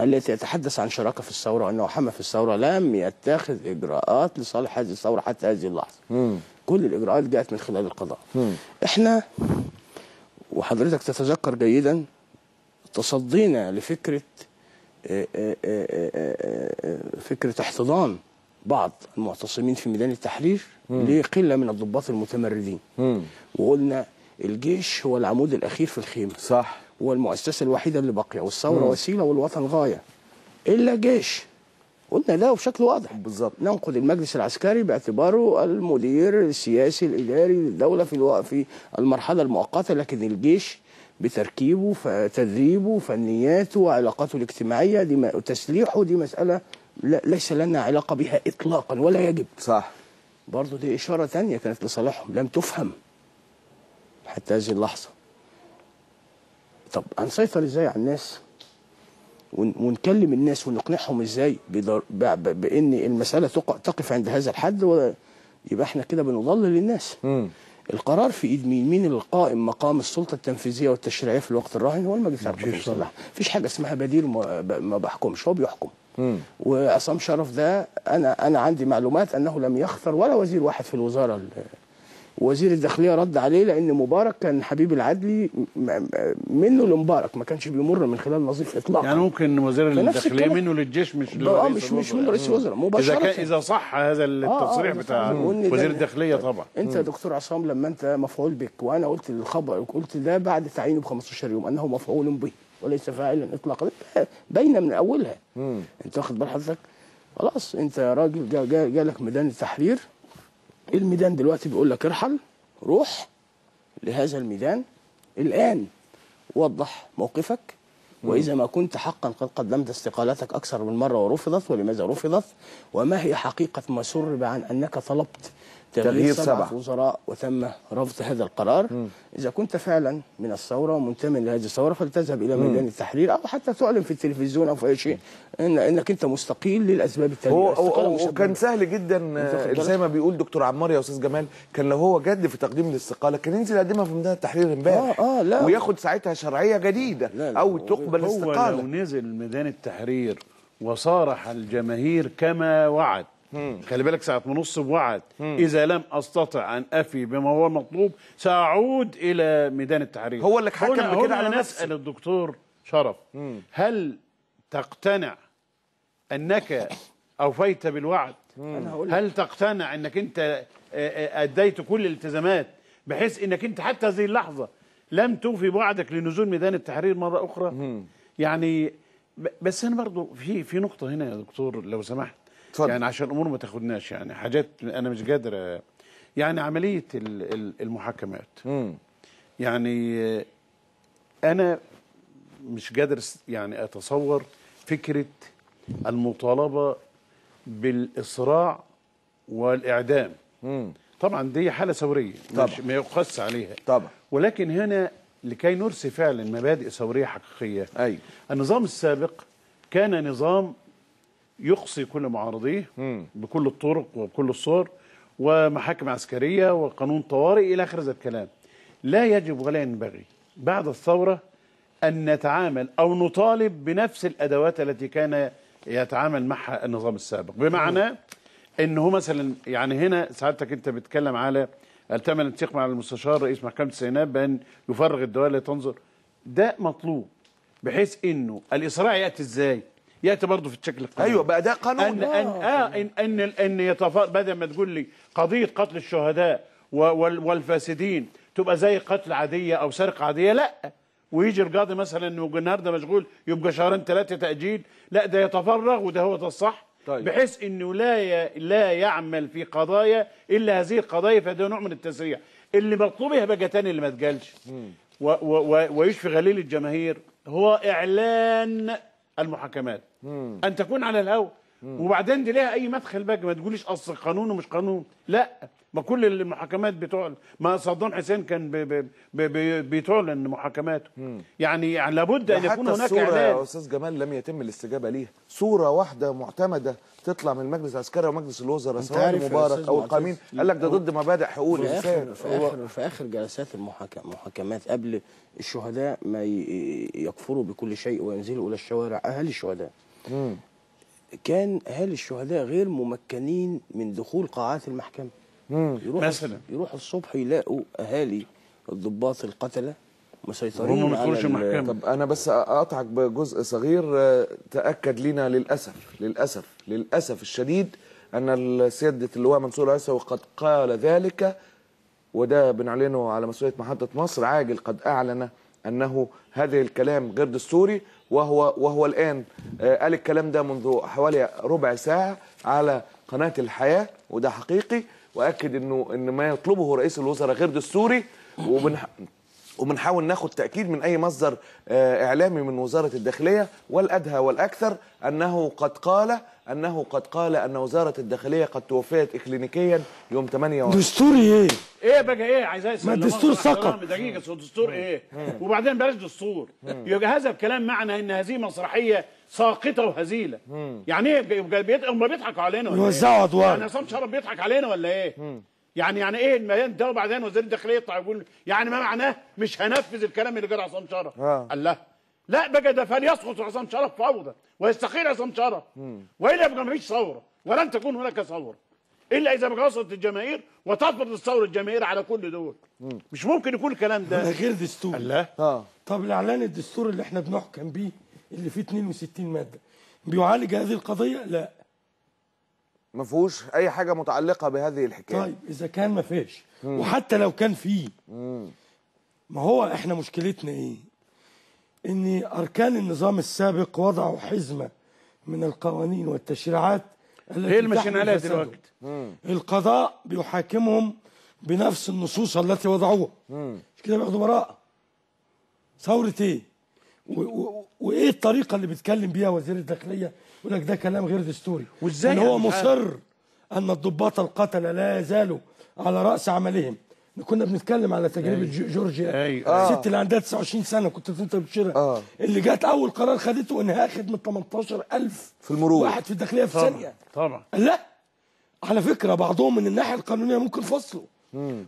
التي يتحدث عن شراكه في الثوره وانه حمى في الثوره لم يتخذ اجراءات لصالح هذه الثوره حتى هذه اللحظه. كل الاجراءات جاءت من خلال القضاء. احنا وحضرتك تتذكر جيدا تصدينا لفكرة احتضان بعض المعتصمين في ميدان التحرير لقلة من الضباط المتمردين، وقلنا الجيش هو العمود الأخير في الخيمة، صح، والمؤسسة الوحيدة اللي باقية، والثورة وسيلة والوطن غاية. إلا جيش قلنا لا بشكل واضح بالظبط. ننقد المجلس العسكري باعتباره المدير السياسي الاداري للدوله في المرحله المؤقته، لكن الجيش بتركيبه فتدريبه فنياته علاقاته الاجتماعيه دي تسليحه دي مساله ليس لنا علاقه بها اطلاقا ولا يجب. صح. برضه دي اشاره ثانيه كانت لصالحهم لم تفهم حتى هذه اللحظه. طب هنسيطر ازاي على الناس؟ ونكلم الناس ونقنعهم ازاي بان المساله تقف عند هذا الحد؟ يبقى احنا كده بنضلل الناس. القرار في ايد مين؟ مين القائم مقام السلطه التنفيذيه والتشريعيه في الوقت الراهن؟ هو المجلس العسكري. مفيش حاجه اسمها بديل ما بحكمش، هو بيحكم. وعصام شرف ده انا عندي معلومات انه لم يخثر ولا وزير واحد في الوزاره. وزير الداخليه رد عليه لان مبارك كان حبيب العدلي منه لمبارك، ما كانش بيمر من خلال نظيف اطلاقا. يعني ممكن وزير الداخليه منه للجيش مش للوزراء. مش من رئيس الوزراء مباشره. اذا صح هذا التصريح بتاع وزير الداخليه طبعا. انت يا دكتور عصام لما انت مفعول بك، وانا قلت الخبر قلت ده بعد تعيينه ب 15 يوم انه مفعول به وليس فاعلا اطلاقا، باينه من اولها. انت واخد بال حضرتك؟ خلاص انت يا راجل جالك ميدان التحرير، الميدان دلوقتي بيقول لك ارحل، روح لهذا الميدان الآن، وضح موقفك، وإذا ما كنت حقا قد قدمت استقالتك أكثر من مرة ورفضت، ولماذا رفضت؟ وما هي حقيقة ما سرب عن أنك طلبت تغيير 7 وزراء وتم رفض هذا القرار؟ إذا كنت فعلا من الثورة ومنتمي لهذه الثورة فلتذهب إلى ميدان التحرير، أو حتى تعلن في التلفزيون أو في أي شيء إنك أنت مستقيل للأسباب التانية. وكان سهل جدا زي ما بيقول دكتور عمار يا أستاذ جمال، كان لو هو جد في تقديم الاستقالة كان ينزل يقدمها في ميدان التحرير امبارح وياخد ساعتها شرعية جديدة أو تقبل الاستقالة. هو لو نزل ميدان التحرير وصارح الجماهير كما وعد، خلي بالك ساعة منصب وعد إذا لم أستطع أن أفي بما هو مطلوب سأعود إلى ميدان التحرير. هو اللي حكم بكده على نفسه. نسأل الدكتور شرف، هل تقتنع أنك أوفيت بالوعد؟ هل تقتنع أنك أنت أديت كل الالتزامات بحيث أنك أنت حتى هذه اللحظة لم توفي بوعدك لنزول ميدان التحرير مرة أخرى؟ يعني بس أنا برضو في نقطة هنا يا دكتور لو سمحت، يعني عشان امور ما تاخدناش، يعني حاجات انا مش قادر، يعني عمليه المحاكمات، يعني انا مش قادر يعني اتصور فكره المطالبه بالاصراع والاعدام. طبعا دي حاله ثوريه ما يقاس عليها طبعا، ولكن هنا لكي نرسي فعلا مبادئ ثوريه حقيقيه. ايوه، النظام السابق كان نظام يقصي كل معارضيه بكل الطرق وبكل الصور، ومحاكم عسكريه وقانون طوارئ الى اخر هذا الكلام. لا يجب ولا ينبغي بعد الثوره ان نتعامل او نطالب بنفس الادوات التي كان يتعامل معها النظام السابق، بمعنى انه مثلا يعني هنا سعادتك انت بتتكلم على التم الاتفاق مع المستشار رئيس محكمه السيناء بان يفرغ الدوائر لتنظر. ده مطلوب بحيث انه الاصراع ياتي ازاي؟ ياتي برضه في الشكل القانوني. ايوه بقى ده قانون. بدل ما تقول لي قضيه قتل الشهداء والفاسدين تبقى زي قتل عاديه او سرقه عاديه، لا، ويجي القاضي مثلا انه النهارده مشغول يبقى شهرين 3 تاجيل، لا ده يتفرغ، وده هو ده الصح. طيب. بحيث انه لا يعمل في قضايا الا هذه القضايا، فده نوع من التسريع. اللي مطلوب يبقى تاني اللي ما اتقالش ويشفي غليل الجماهير هو اعلان المحاكمات، أن تكون على الهواء. وبعدين دي لها أي مدخل بقى، ما تقوليش أصل قانون ومش قانون، لا، ما كل المحاكمات بتعلن، ما صدام حسين كان بتعلن محاكماته. يعني لابد أن يكون هناك إعلان. حتى يا أستاذ جمال لم يتم الاستجابة ليها، صورة واحدة معتمدة تطلع من المجلس العسكري ومجلس الوزراء سواء مبارك أو القامين قال لك ده ضد مبادئ حقوق الإنسان. في آخر جلسات المحاكمات قبل الشهداء ما يكفروا بكل شيء وينزلوا إلى الشوارع أهالي الشهداء، كان أهالي الشهداء غير ممكنين من دخول قاعات المحكمة. يروحوا الصبح يلاقوا أهالي الضباط القتلة مسيطرين وما يدخلوش المحكمة. طب أنا بس أقطعك بجزء صغير. تأكد لنا للأسف الشديد أن سيادة اللواء منصور العيسي وقد قال ذلك، وده بنعلنه على مسؤولية محطة مصر عاجل، قد أعلن أنه هذا الكلام غير دستوري وهو الآن قال الكلام ده منذ حوالي ربع ساعة على قناة الحياة، وده حقيقي، وأكد إن ما يطلبه رئيس الوزراء غير دستوري، وبنحاول ناخد تأكيد من أي مصدر إعلامي من وزارة الداخلية، والأدهى والأكثر أنه قد قال أن وزارة الداخلية قد توفيت إكلينيكيا يوم 28. دستوري إيه؟ إيه بقى إيه؟ عايزاه يسأل. ما الدستور سقط. دقيقة، دستور إيه؟ وبعدين بلاش دستور. يبقى هذا الكلام معنى إن هذه مسرحية ساقطة وهزيلة. يعني إيه؟ يبقى هم بيضحكوا علينا ولا إيه؟ يوزعوا أدوار. يعني عصام شرف بيضحك علينا ولا إيه؟ يعني ايه الميان ده؟ وبعدين وزير الداخليه يطلع يقول يعني ما معناه مش هنفذ الكلام اللي قال عصام شرف. قال لا بقى ده فليسقط عصام شرف فوضى ويستقيل عصام شرف، والا يبقى ما فيش ثوره ولن تكون هناك ثوره الا اذا بقى وصلت الجماهير وتطبق الثوره الجماهير على كل دول. مش ممكن يكون الكلام ده غير دستور. طب الاعلان الدستور اللي احنا بنحكم بيه اللي فيه 62 ماده بيعالج هذه القضيه؟ لا، ما فيهوش اي حاجه متعلقه بهذه الحكايه. طيب اذا كان ما فيش، وحتى لو كان فيه، ما هو احنا مشكلتنا ايه؟ ان اركان النظام السابق وضعوا حزمه من القوانين والتشريعات التي مشينا دلوقتي. القضاء بيحاكمهم بنفس النصوص التي وضعوها، مش كده؟ بياخدوا براءه. ثوره ايه؟ وايه الطريقه اللي بيتكلم بيها وزير الداخليه؟ يقول لك ده كلام غير دستوري، وازاي ان هو مصر ان الضباط القتله لا يزالوا على راس عملهم. كنا بنتكلم على تجربه جورجيا. الست اللي عندها 29 سنه كنت انت بتشيرها، اللي جت اول قرار خدته انهاء خدمه 18000 في المرور، واحد في الداخليه في ثانيه. طبعا لا، على فكره بعضهم من الناحيه القانونيه ممكن فصله،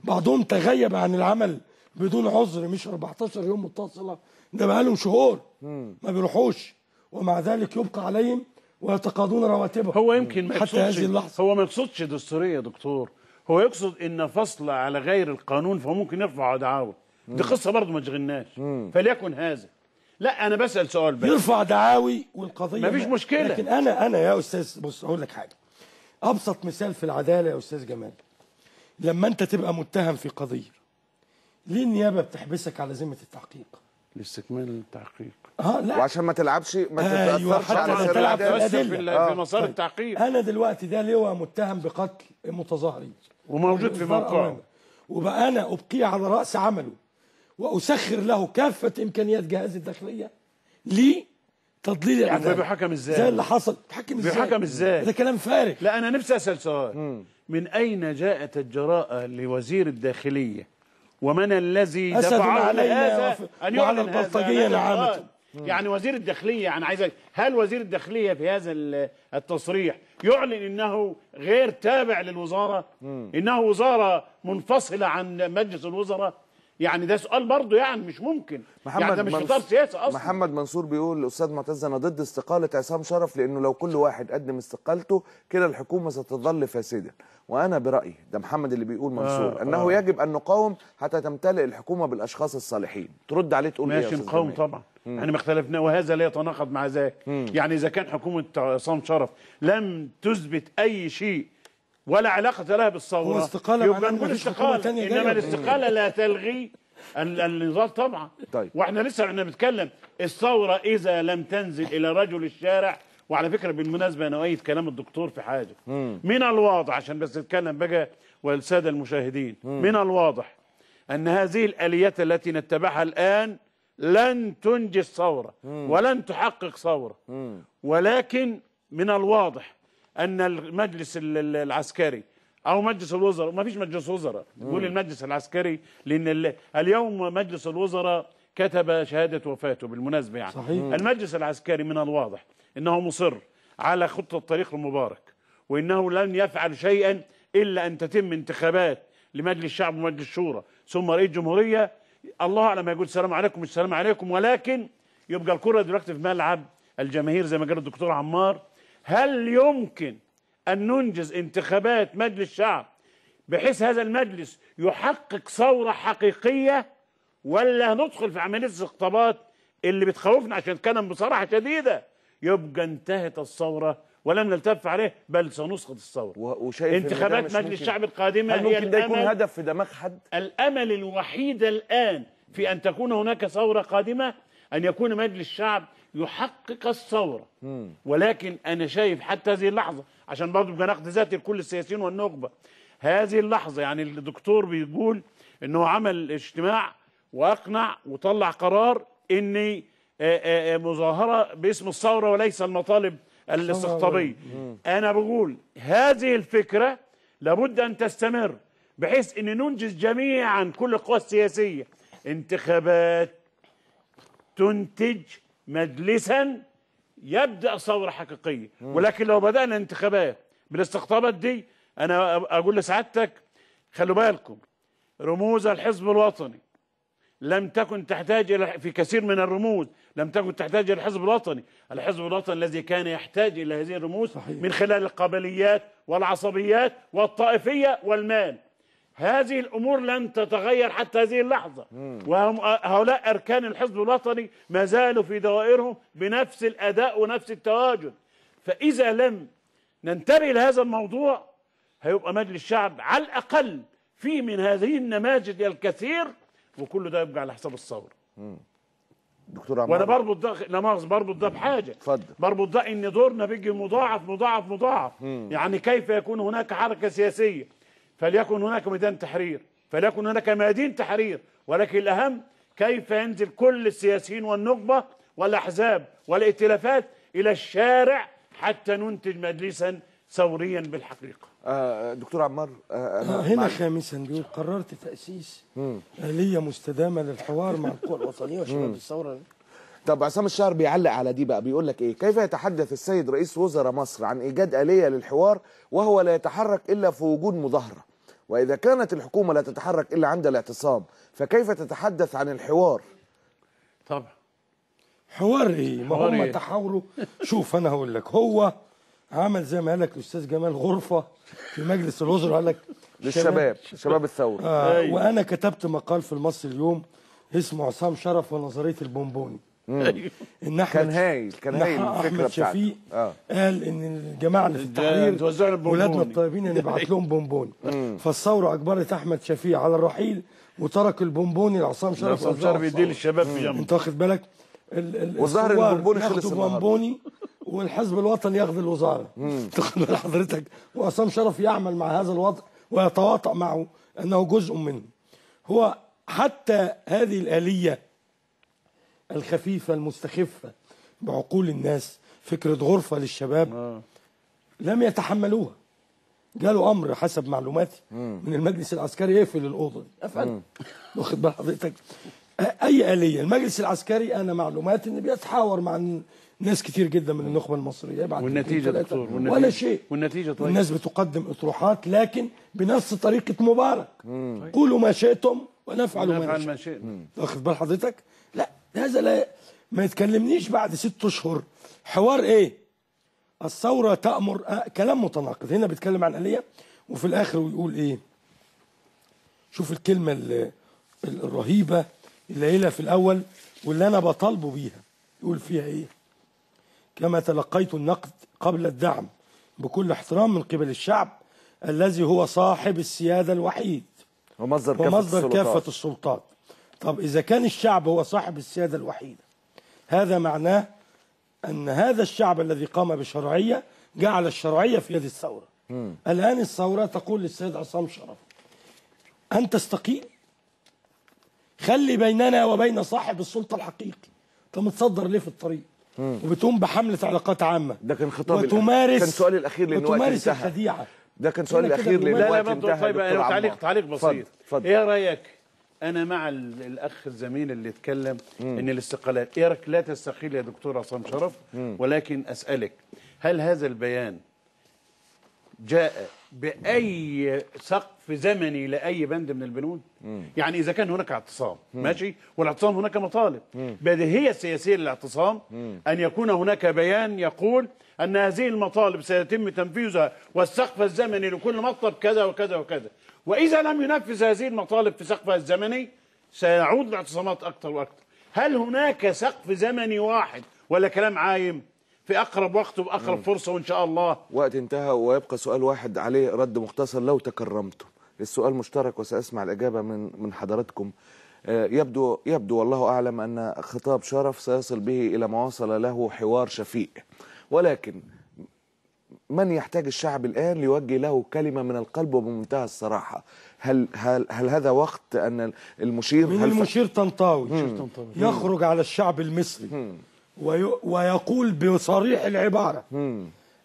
بعضهم تغيب عن العمل بدون عذر، مش 14 يوم متصله، ده بقالهم شهور ما بيروحوش، ومع ذلك يبقى عليهم ويتقاضون رواتبهم. هو يمكن ما يقصدش، حتى هذه اللحظه هو ما يقصدش دستوريه يا دكتور، هو يقصد ان فصل على غير القانون فممكن يرفع دعاوى. دي قصه برضه ما تشغلناش، فليكن هذا. لا انا بسال سؤال بقى، يرفع دعاوي والقضيه ما فيش مشكله، لكن انا يا استاذ بص هقول لك حاجه. ابسط مثال في العداله يا استاذ جمال، لما انت تبقى متهم في قضيه ليه النيابه بتحبسك على ذمه التحقيق؟ لاستكمال التحقيق. لا، وعشان ما تلعبش، ما تتاثرش على سر الادله. في مسار التحقيق انا دلوقتي ده لواء متهم بقتل متظاهرين وموجود في موقعه، وبقى انا ابقيه على راس عمله واسخر له كافه امكانيات جهاز الداخليه لتضليل العداله. يعني بيحكم ازاي؟ زي اللي حصل. بيحكم ازاي؟ ده كلام فارغ. لا انا نفسي اسال سؤال، من اين جاءت الجراءه لوزير الداخليه ومن الذي دفع على هذا ان يعلن البلطجيه نعمته؟ يعني وزير الداخليه، يعني عايز هل وزير الداخليه في هذا التصريح يعلن انه غير تابع للوزاره؟ انه وزاره منفصله عن مجلس الوزراء؟ يعني ده سؤال برضه، يعني مش ممكن، يعني ده مش خطاب سياسي اصلا. محمد منصور بيقول الاستاذ معتز انا ضد استقاله عصام شرف، لانه لو كل واحد قدم استقالته كده الحكومه ستظل فاسده، وانا برايي ده محمد اللي بيقول منصور انه يجب ان نقاوم حتى تمتلئ الحكومه بالاشخاص الصالحين. ترد عليه تقول ماشي، نقاوم طبعا، يعني ما اختلفنا، وهذا لا يتناقض مع ذاك. يعني اذا كان حكومه عصام شرف لم تثبت اي شيء ولا علاقة لها بالثورة، يبقى نقول استقالة، إنما الاستقالة لا تلغي النضال طبعا. طيب، واحنا لسه بنتكلم الثورة إذا لم تنزل إلى رجل الشارع. وعلى فكرة بالمناسبة أنا أؤيد كلام الدكتور في حاجة، من الواضح عشان بس نتكلم بقى والسادة المشاهدين، من الواضح أن هذه الآليات التي نتبعها الآن لن تنجز ثورة ولن تحقق ثورة، ولكن من الواضح أن المجلس العسكري أو مجلس الوزراء، ما فيش مجلس وزراء، نقول المجلس العسكري، لأن اليوم مجلس الوزراء كتب شهادة وفاته بالمناسبة. يعني صحيح. المجلس العسكري من الواضح أنه مصر على خطة الطريق المبارك، وأنه لن يفعل شيئا إلا أن تتم انتخابات لمجلس الشعب ومجلس الشورى ثم رئيس جمهورية. الله أعلم هيقول السلام عليكم مش السلام عليكم، ولكن يبقى الكرة دلوقتي في ملعب الجماهير زي ما قال الدكتور عمار. هل يمكن أن ننجز انتخابات مجلس الشعب بحيث هذا المجلس يحقق ثورة حقيقية، ولا ندخل في عملية الاستقطابات اللي بتخوفنا؟ عشان كان بصراحة شديدة يبقى انتهت الثورة ولن نلتف عليه، بل سنسقط الثورة. انتخابات مجلس الشعب القادمة هي الأمل. هل ممكن ده يكون هدف في دماغ حد؟ الأمل الوحيد الآن في أن تكون هناك ثورة قادمة، أن يكون مجلس الشعب يحقق الثورة. ولكن أنا شايف حتى هذه اللحظة، عشان برضه بنقد ذاتي لكل السياسيين والنخبة، هذه اللحظة يعني الدكتور بيقول أنه عمل اجتماع وأقنع وطلع قرار أن مظاهرة باسم الثورة وليس المطالب الاستقطابية. أنا بقول هذه الفكرة لابد أن تستمر بحيث أن ننجز جميعا كل القوى السياسية انتخابات تنتج مجلسا يبدأ ثورة حقيقية. ولكن لو بدأنا انتخابات بالاستقطابات دي، أنا أقول لسعادتك خلوا بالكم، رموز الحزب الوطني لم تكن تحتاج إلى، في كثير من الرموز لم تكن تحتاج إلى الحزب الوطني. الحزب الوطني الذي كان يحتاج إلى هذه الرموز من خلال القبليات والعصبيات والطائفية والمال. هذه الأمور لن تتغير حتى هذه اللحظة، وهؤلاء أركان الحزب الوطني ما زالوا في دوائرهم بنفس الأداء ونفس التواجد. فإذا لم ننتبه لهذا الموضوع هيبقى مجلس الشعب على الأقل فيه من هذه النماذج الكثير، وكل ده يبقى على حساب الثورة. دكتور عمار، وانا بربط ده، لا مؤاخذة، بربط ده بحاجة، بربط ده ان دورنا بيجي مضاعف مضاعف مضاعف. يعني كيف يكون هناك حركة سياسية، فليكن هناك ميدان تحرير، فليكن هناك ميادين تحرير، ولكن الأهم كيف ينزل كل السياسيين والنخبة والأحزاب والائتلافات إلى الشارع حتى ننتج مجلسا ثوريا بالحقيقة. دكتور عمار، هنا خامسا بيقول قررت تأسيس آلية مستدامة للحوار مع القوى الوطنية وشباب الثورة. طب عصام الشرف بيعلق على دي بقى، بيقول لك ايه؟ كيف يتحدث السيد رئيس وزراء مصر عن ايجاد آلية للحوار وهو لا يتحرك الا في وجود مظاهرة؟ واذا كانت الحكومة لا تتحرك الا عند الاعتصام، فكيف تتحدث عن الحوار؟ طبعا حوار ايه؟ ما هم تحاوروا. شوف انا هقول لك، هو عمل زي ما قال لك الاستاذ جمال غرفة في مجلس الوزراء، قال لك للشباب، شباب الثورة. وانا كتبت مقال في مصر اليوم اسمه عصام شرف ونظرية البونبوني. ان كان هايل الفكره بتاعته. احمد شفيق قال ان الجماعه اللي في التحرير ولادنا الطيبين نبعت لهم بونبون. فالثوره اجبرت احمد شفيق على الرحيل وترك البونبوني لعصام شرف. عصام شرف يديه للشباب في جنبه، انت واخد بالك؟ والظاهر البونبوني خلص البونبوني، والحزب الوطني ياخذ الوزاره. تاخد بال حضرتك؟ وعصام شرف يعمل مع هذا الوضع ويتواطأ معه انه جزء منه. هو حتى هذه الآلية الخفيفة المستخفة بعقول الناس، فكرة غرفة للشباب، لم يتحملوها. جاله أمر حسب معلوماتي من المجلس العسكري يقفل الأوضة دي. قفل، واخد بال حضرتك؟ أي آلية. المجلس العسكري أنا معلوماتي إن بيتحاور مع ناس كتير جدا من النخبة المصرية، والنتيجة دكتور ولا شيء. والنتيجة طيب، الناس بتقدم أطروحات لكن بنفس طريقة مبارك. قولوا ما شئتم ونفعل ما شئنا. واخد بال حضرتك؟ لا، هذا لا، ما يتكلمنيش بعد 6 أشهر حوار ايه؟ الثورة تأمر. كلام متناقض. هنا بيتكلم عن آلية وفي الآخر ويقول ايه؟ شوف الكلمة الرهيبة اللي قايلها في الأول واللي أنا بطالبه بيها، يقول فيها ايه؟ كما تلقيت النقد قبل الدعم بكل احترام من قبل الشعب الذي هو صاحب السيادة الوحيد ومصدر كافة السلطات. طب إذا كان الشعب هو صاحب السيادة الوحيدة، هذا معناه أن هذا الشعب الذي قام بالشرعية جعل الشرعية في يد الثورة. الآن الثورة تقول للسيد عصام شرف أنت استقيل، خلي بيننا وبين صاحب السلطة الحقيقي. أنت متصدر ليه في الطريق؟ وبتقوم بحملة علاقات عامة. ده كان خطابي، كان سؤالي الأخير لأن وقت الخديعة. ده كان سؤالي الأخير لأن وقت انتهى. طيب تعليق بسيط، إيه رأيك؟ أنا مع الأخ الزميل اللي اتكلم إن الاستقالات، إيرك لا تستقيل يا دكتور عصام شرف، ولكن أسألك هل هذا البيان جاء بأي سقف زمني لأي بند من البنود؟ يعني إذا كان هناك اعتصام، ماشي، والاعتصام هناك مطالب، بديهية سياسية للاعتصام أن يكون هناك بيان يقول أن هذه المطالب سيتم تنفيذها والسقف الزمني لكل مطلب كذا وكذا وكذا. وإذا لم ينفذ هذه المطالب في سقفها الزمني سيعود الاعتصامات أكثر وأكثر. هل هناك سقف زمني واحد ولا كلام عايم في أقرب وقت وأقرب فرصة وإن شاء الله؟ وقت انتهى ويبقى سؤال واحد عليه رد مختصر لو تكرمتم. السؤال مشترك وسأسمع الإجابة من حضراتكم. يبدو والله أعلم أن خطاب شرف سيصل به إلى ما وصل له حوار شفيق، ولكن من يحتاج الشعب الآن ليوجه له كلمة من القلب وبمنتهى الصراحة. هل هذا وقت أن المشير المشير طنطاوي يخرج على الشعب المصري ويقول بصريح العبارة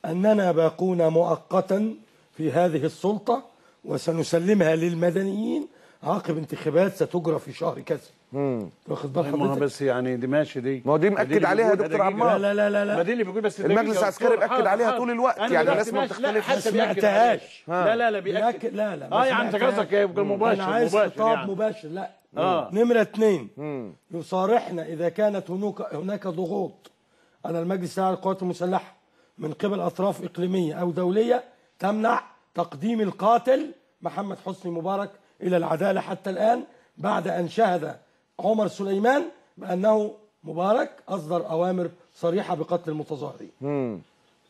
أننا باقون مؤقتا في هذه السلطة وسنسلمها للمدنيين عقب انتخابات ستجرى في شهر كذا. واخد بالك حضرتك؟ بس يعني دي ماشي دي، ما هو دي مأكد عليها يا دكتور عمار. لا لا لا لا، ما دي اللي بيقول بس المجلس العسكري بيأكد عليها طول الوقت، يعني الناس ما بتختلفش. ما سمعتهاش. لا لا لا بيأكد. لا لا يعني انت قصدك مباشر. انا عايز خطاب مباشر. لا نمرة 2، يصارحنا إذا كانت هناك ضغوط على المجلس على القوات المسلحة من قبل أطراف إقليمية أو دولية تمنع تقديم القاتل محمد حسني مبارك إلى العدالة حتى الآن، بعد أن شهد عمر سليمان بأنه مبارك أصدر أوامر صريحة بقتل المتظاهرين.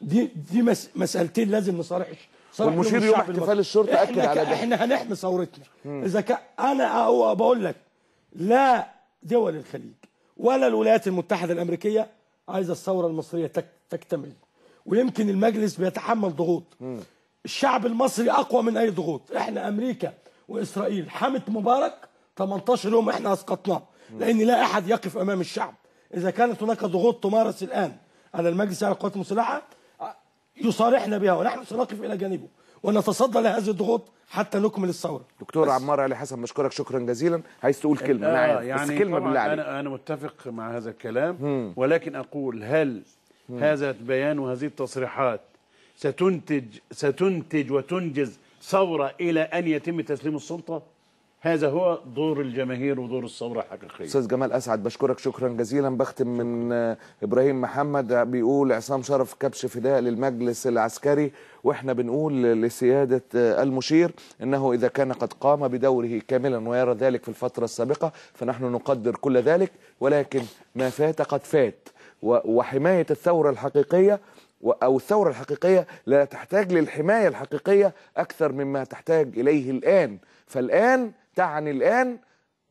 دي مسألتين لازم نصارحش. والمشير يوم احتفال الشرطة أكد على ده. إحنا هنحمي ثورتنا. إذا أنا بقول لك لا دول الخليج ولا الولايات المتحدة الأمريكية عايزة الثورة المصرية تكتمل، ويمكن المجلس بيتحمل ضغوط. الشعب المصري أقوى من أي ضغوط. إحنا أمريكا وإسرائيل حمت مبارك 18 يوم، إحنا أسقطناه لأن لا أحد يقف أمام الشعب. إذا كانت هناك ضغوط تمارس الآن على المجلس على القوات المسلحة يصارحنا بها ونحن سنقف إلى جانبه ونتصدى لهذه الضغوط حتى نكمل الثورة. دكتور عمار علي حسن بشكرك شكرا جزيلا. عايز تقول كلمة؟ أنا عايز يعني بس كلمة بالله عليك. أنا متفق مع هذا الكلام، ولكن أقول هل هذا البيان وهذه التصريحات ستنتج وتنجز ثورة إلى أن يتم تسليم السلطة؟ هذا هو دور الجماهير ودور الثورة الحقيقية. أستاذ جمال اسعد بشكرك شكرا جزيلا. بختم من ابراهيم محمد بيقول عصام شرف كبش فداء للمجلس العسكري، واحنا بنقول لسيادة المشير انه اذا كان قد قام بدوره كاملا ويرى ذلك في الفترة السابقة فنحن نقدر كل ذلك، ولكن ما فات قد فات، وحماية الثورة الحقيقية أو الثورة الحقيقية لا تحتاج للحماية الحقيقية أكثر مما تحتاج إليه الآن، فالآن تعني الآن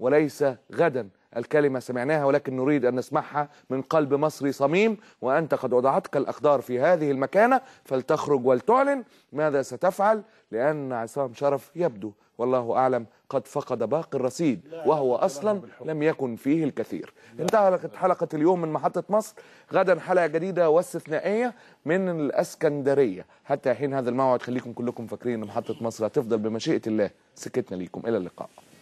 وليس غدا. الكلمة سمعناها ولكن نريد أن نسمعها من قلب مصري صميم، وأنت قد وضعتك الأقدار في هذه المكانة فلتخرج ولتعلن ماذا ستفعل، لأن عصام شرف يبدو والله أعلم قد فقد باقي الرصيد وهو أصلا لم يكن فيه الكثير. انتهت حلقة اليوم من محطة مصر، غدا حلقة جديدة واستثنائية من الأسكندرية. حتى حين هذا الموعد خليكم كلكم فاكرين إن محطة مصر هتفضل بمشيئة الله سكتنا ليكم. إلى اللقاء.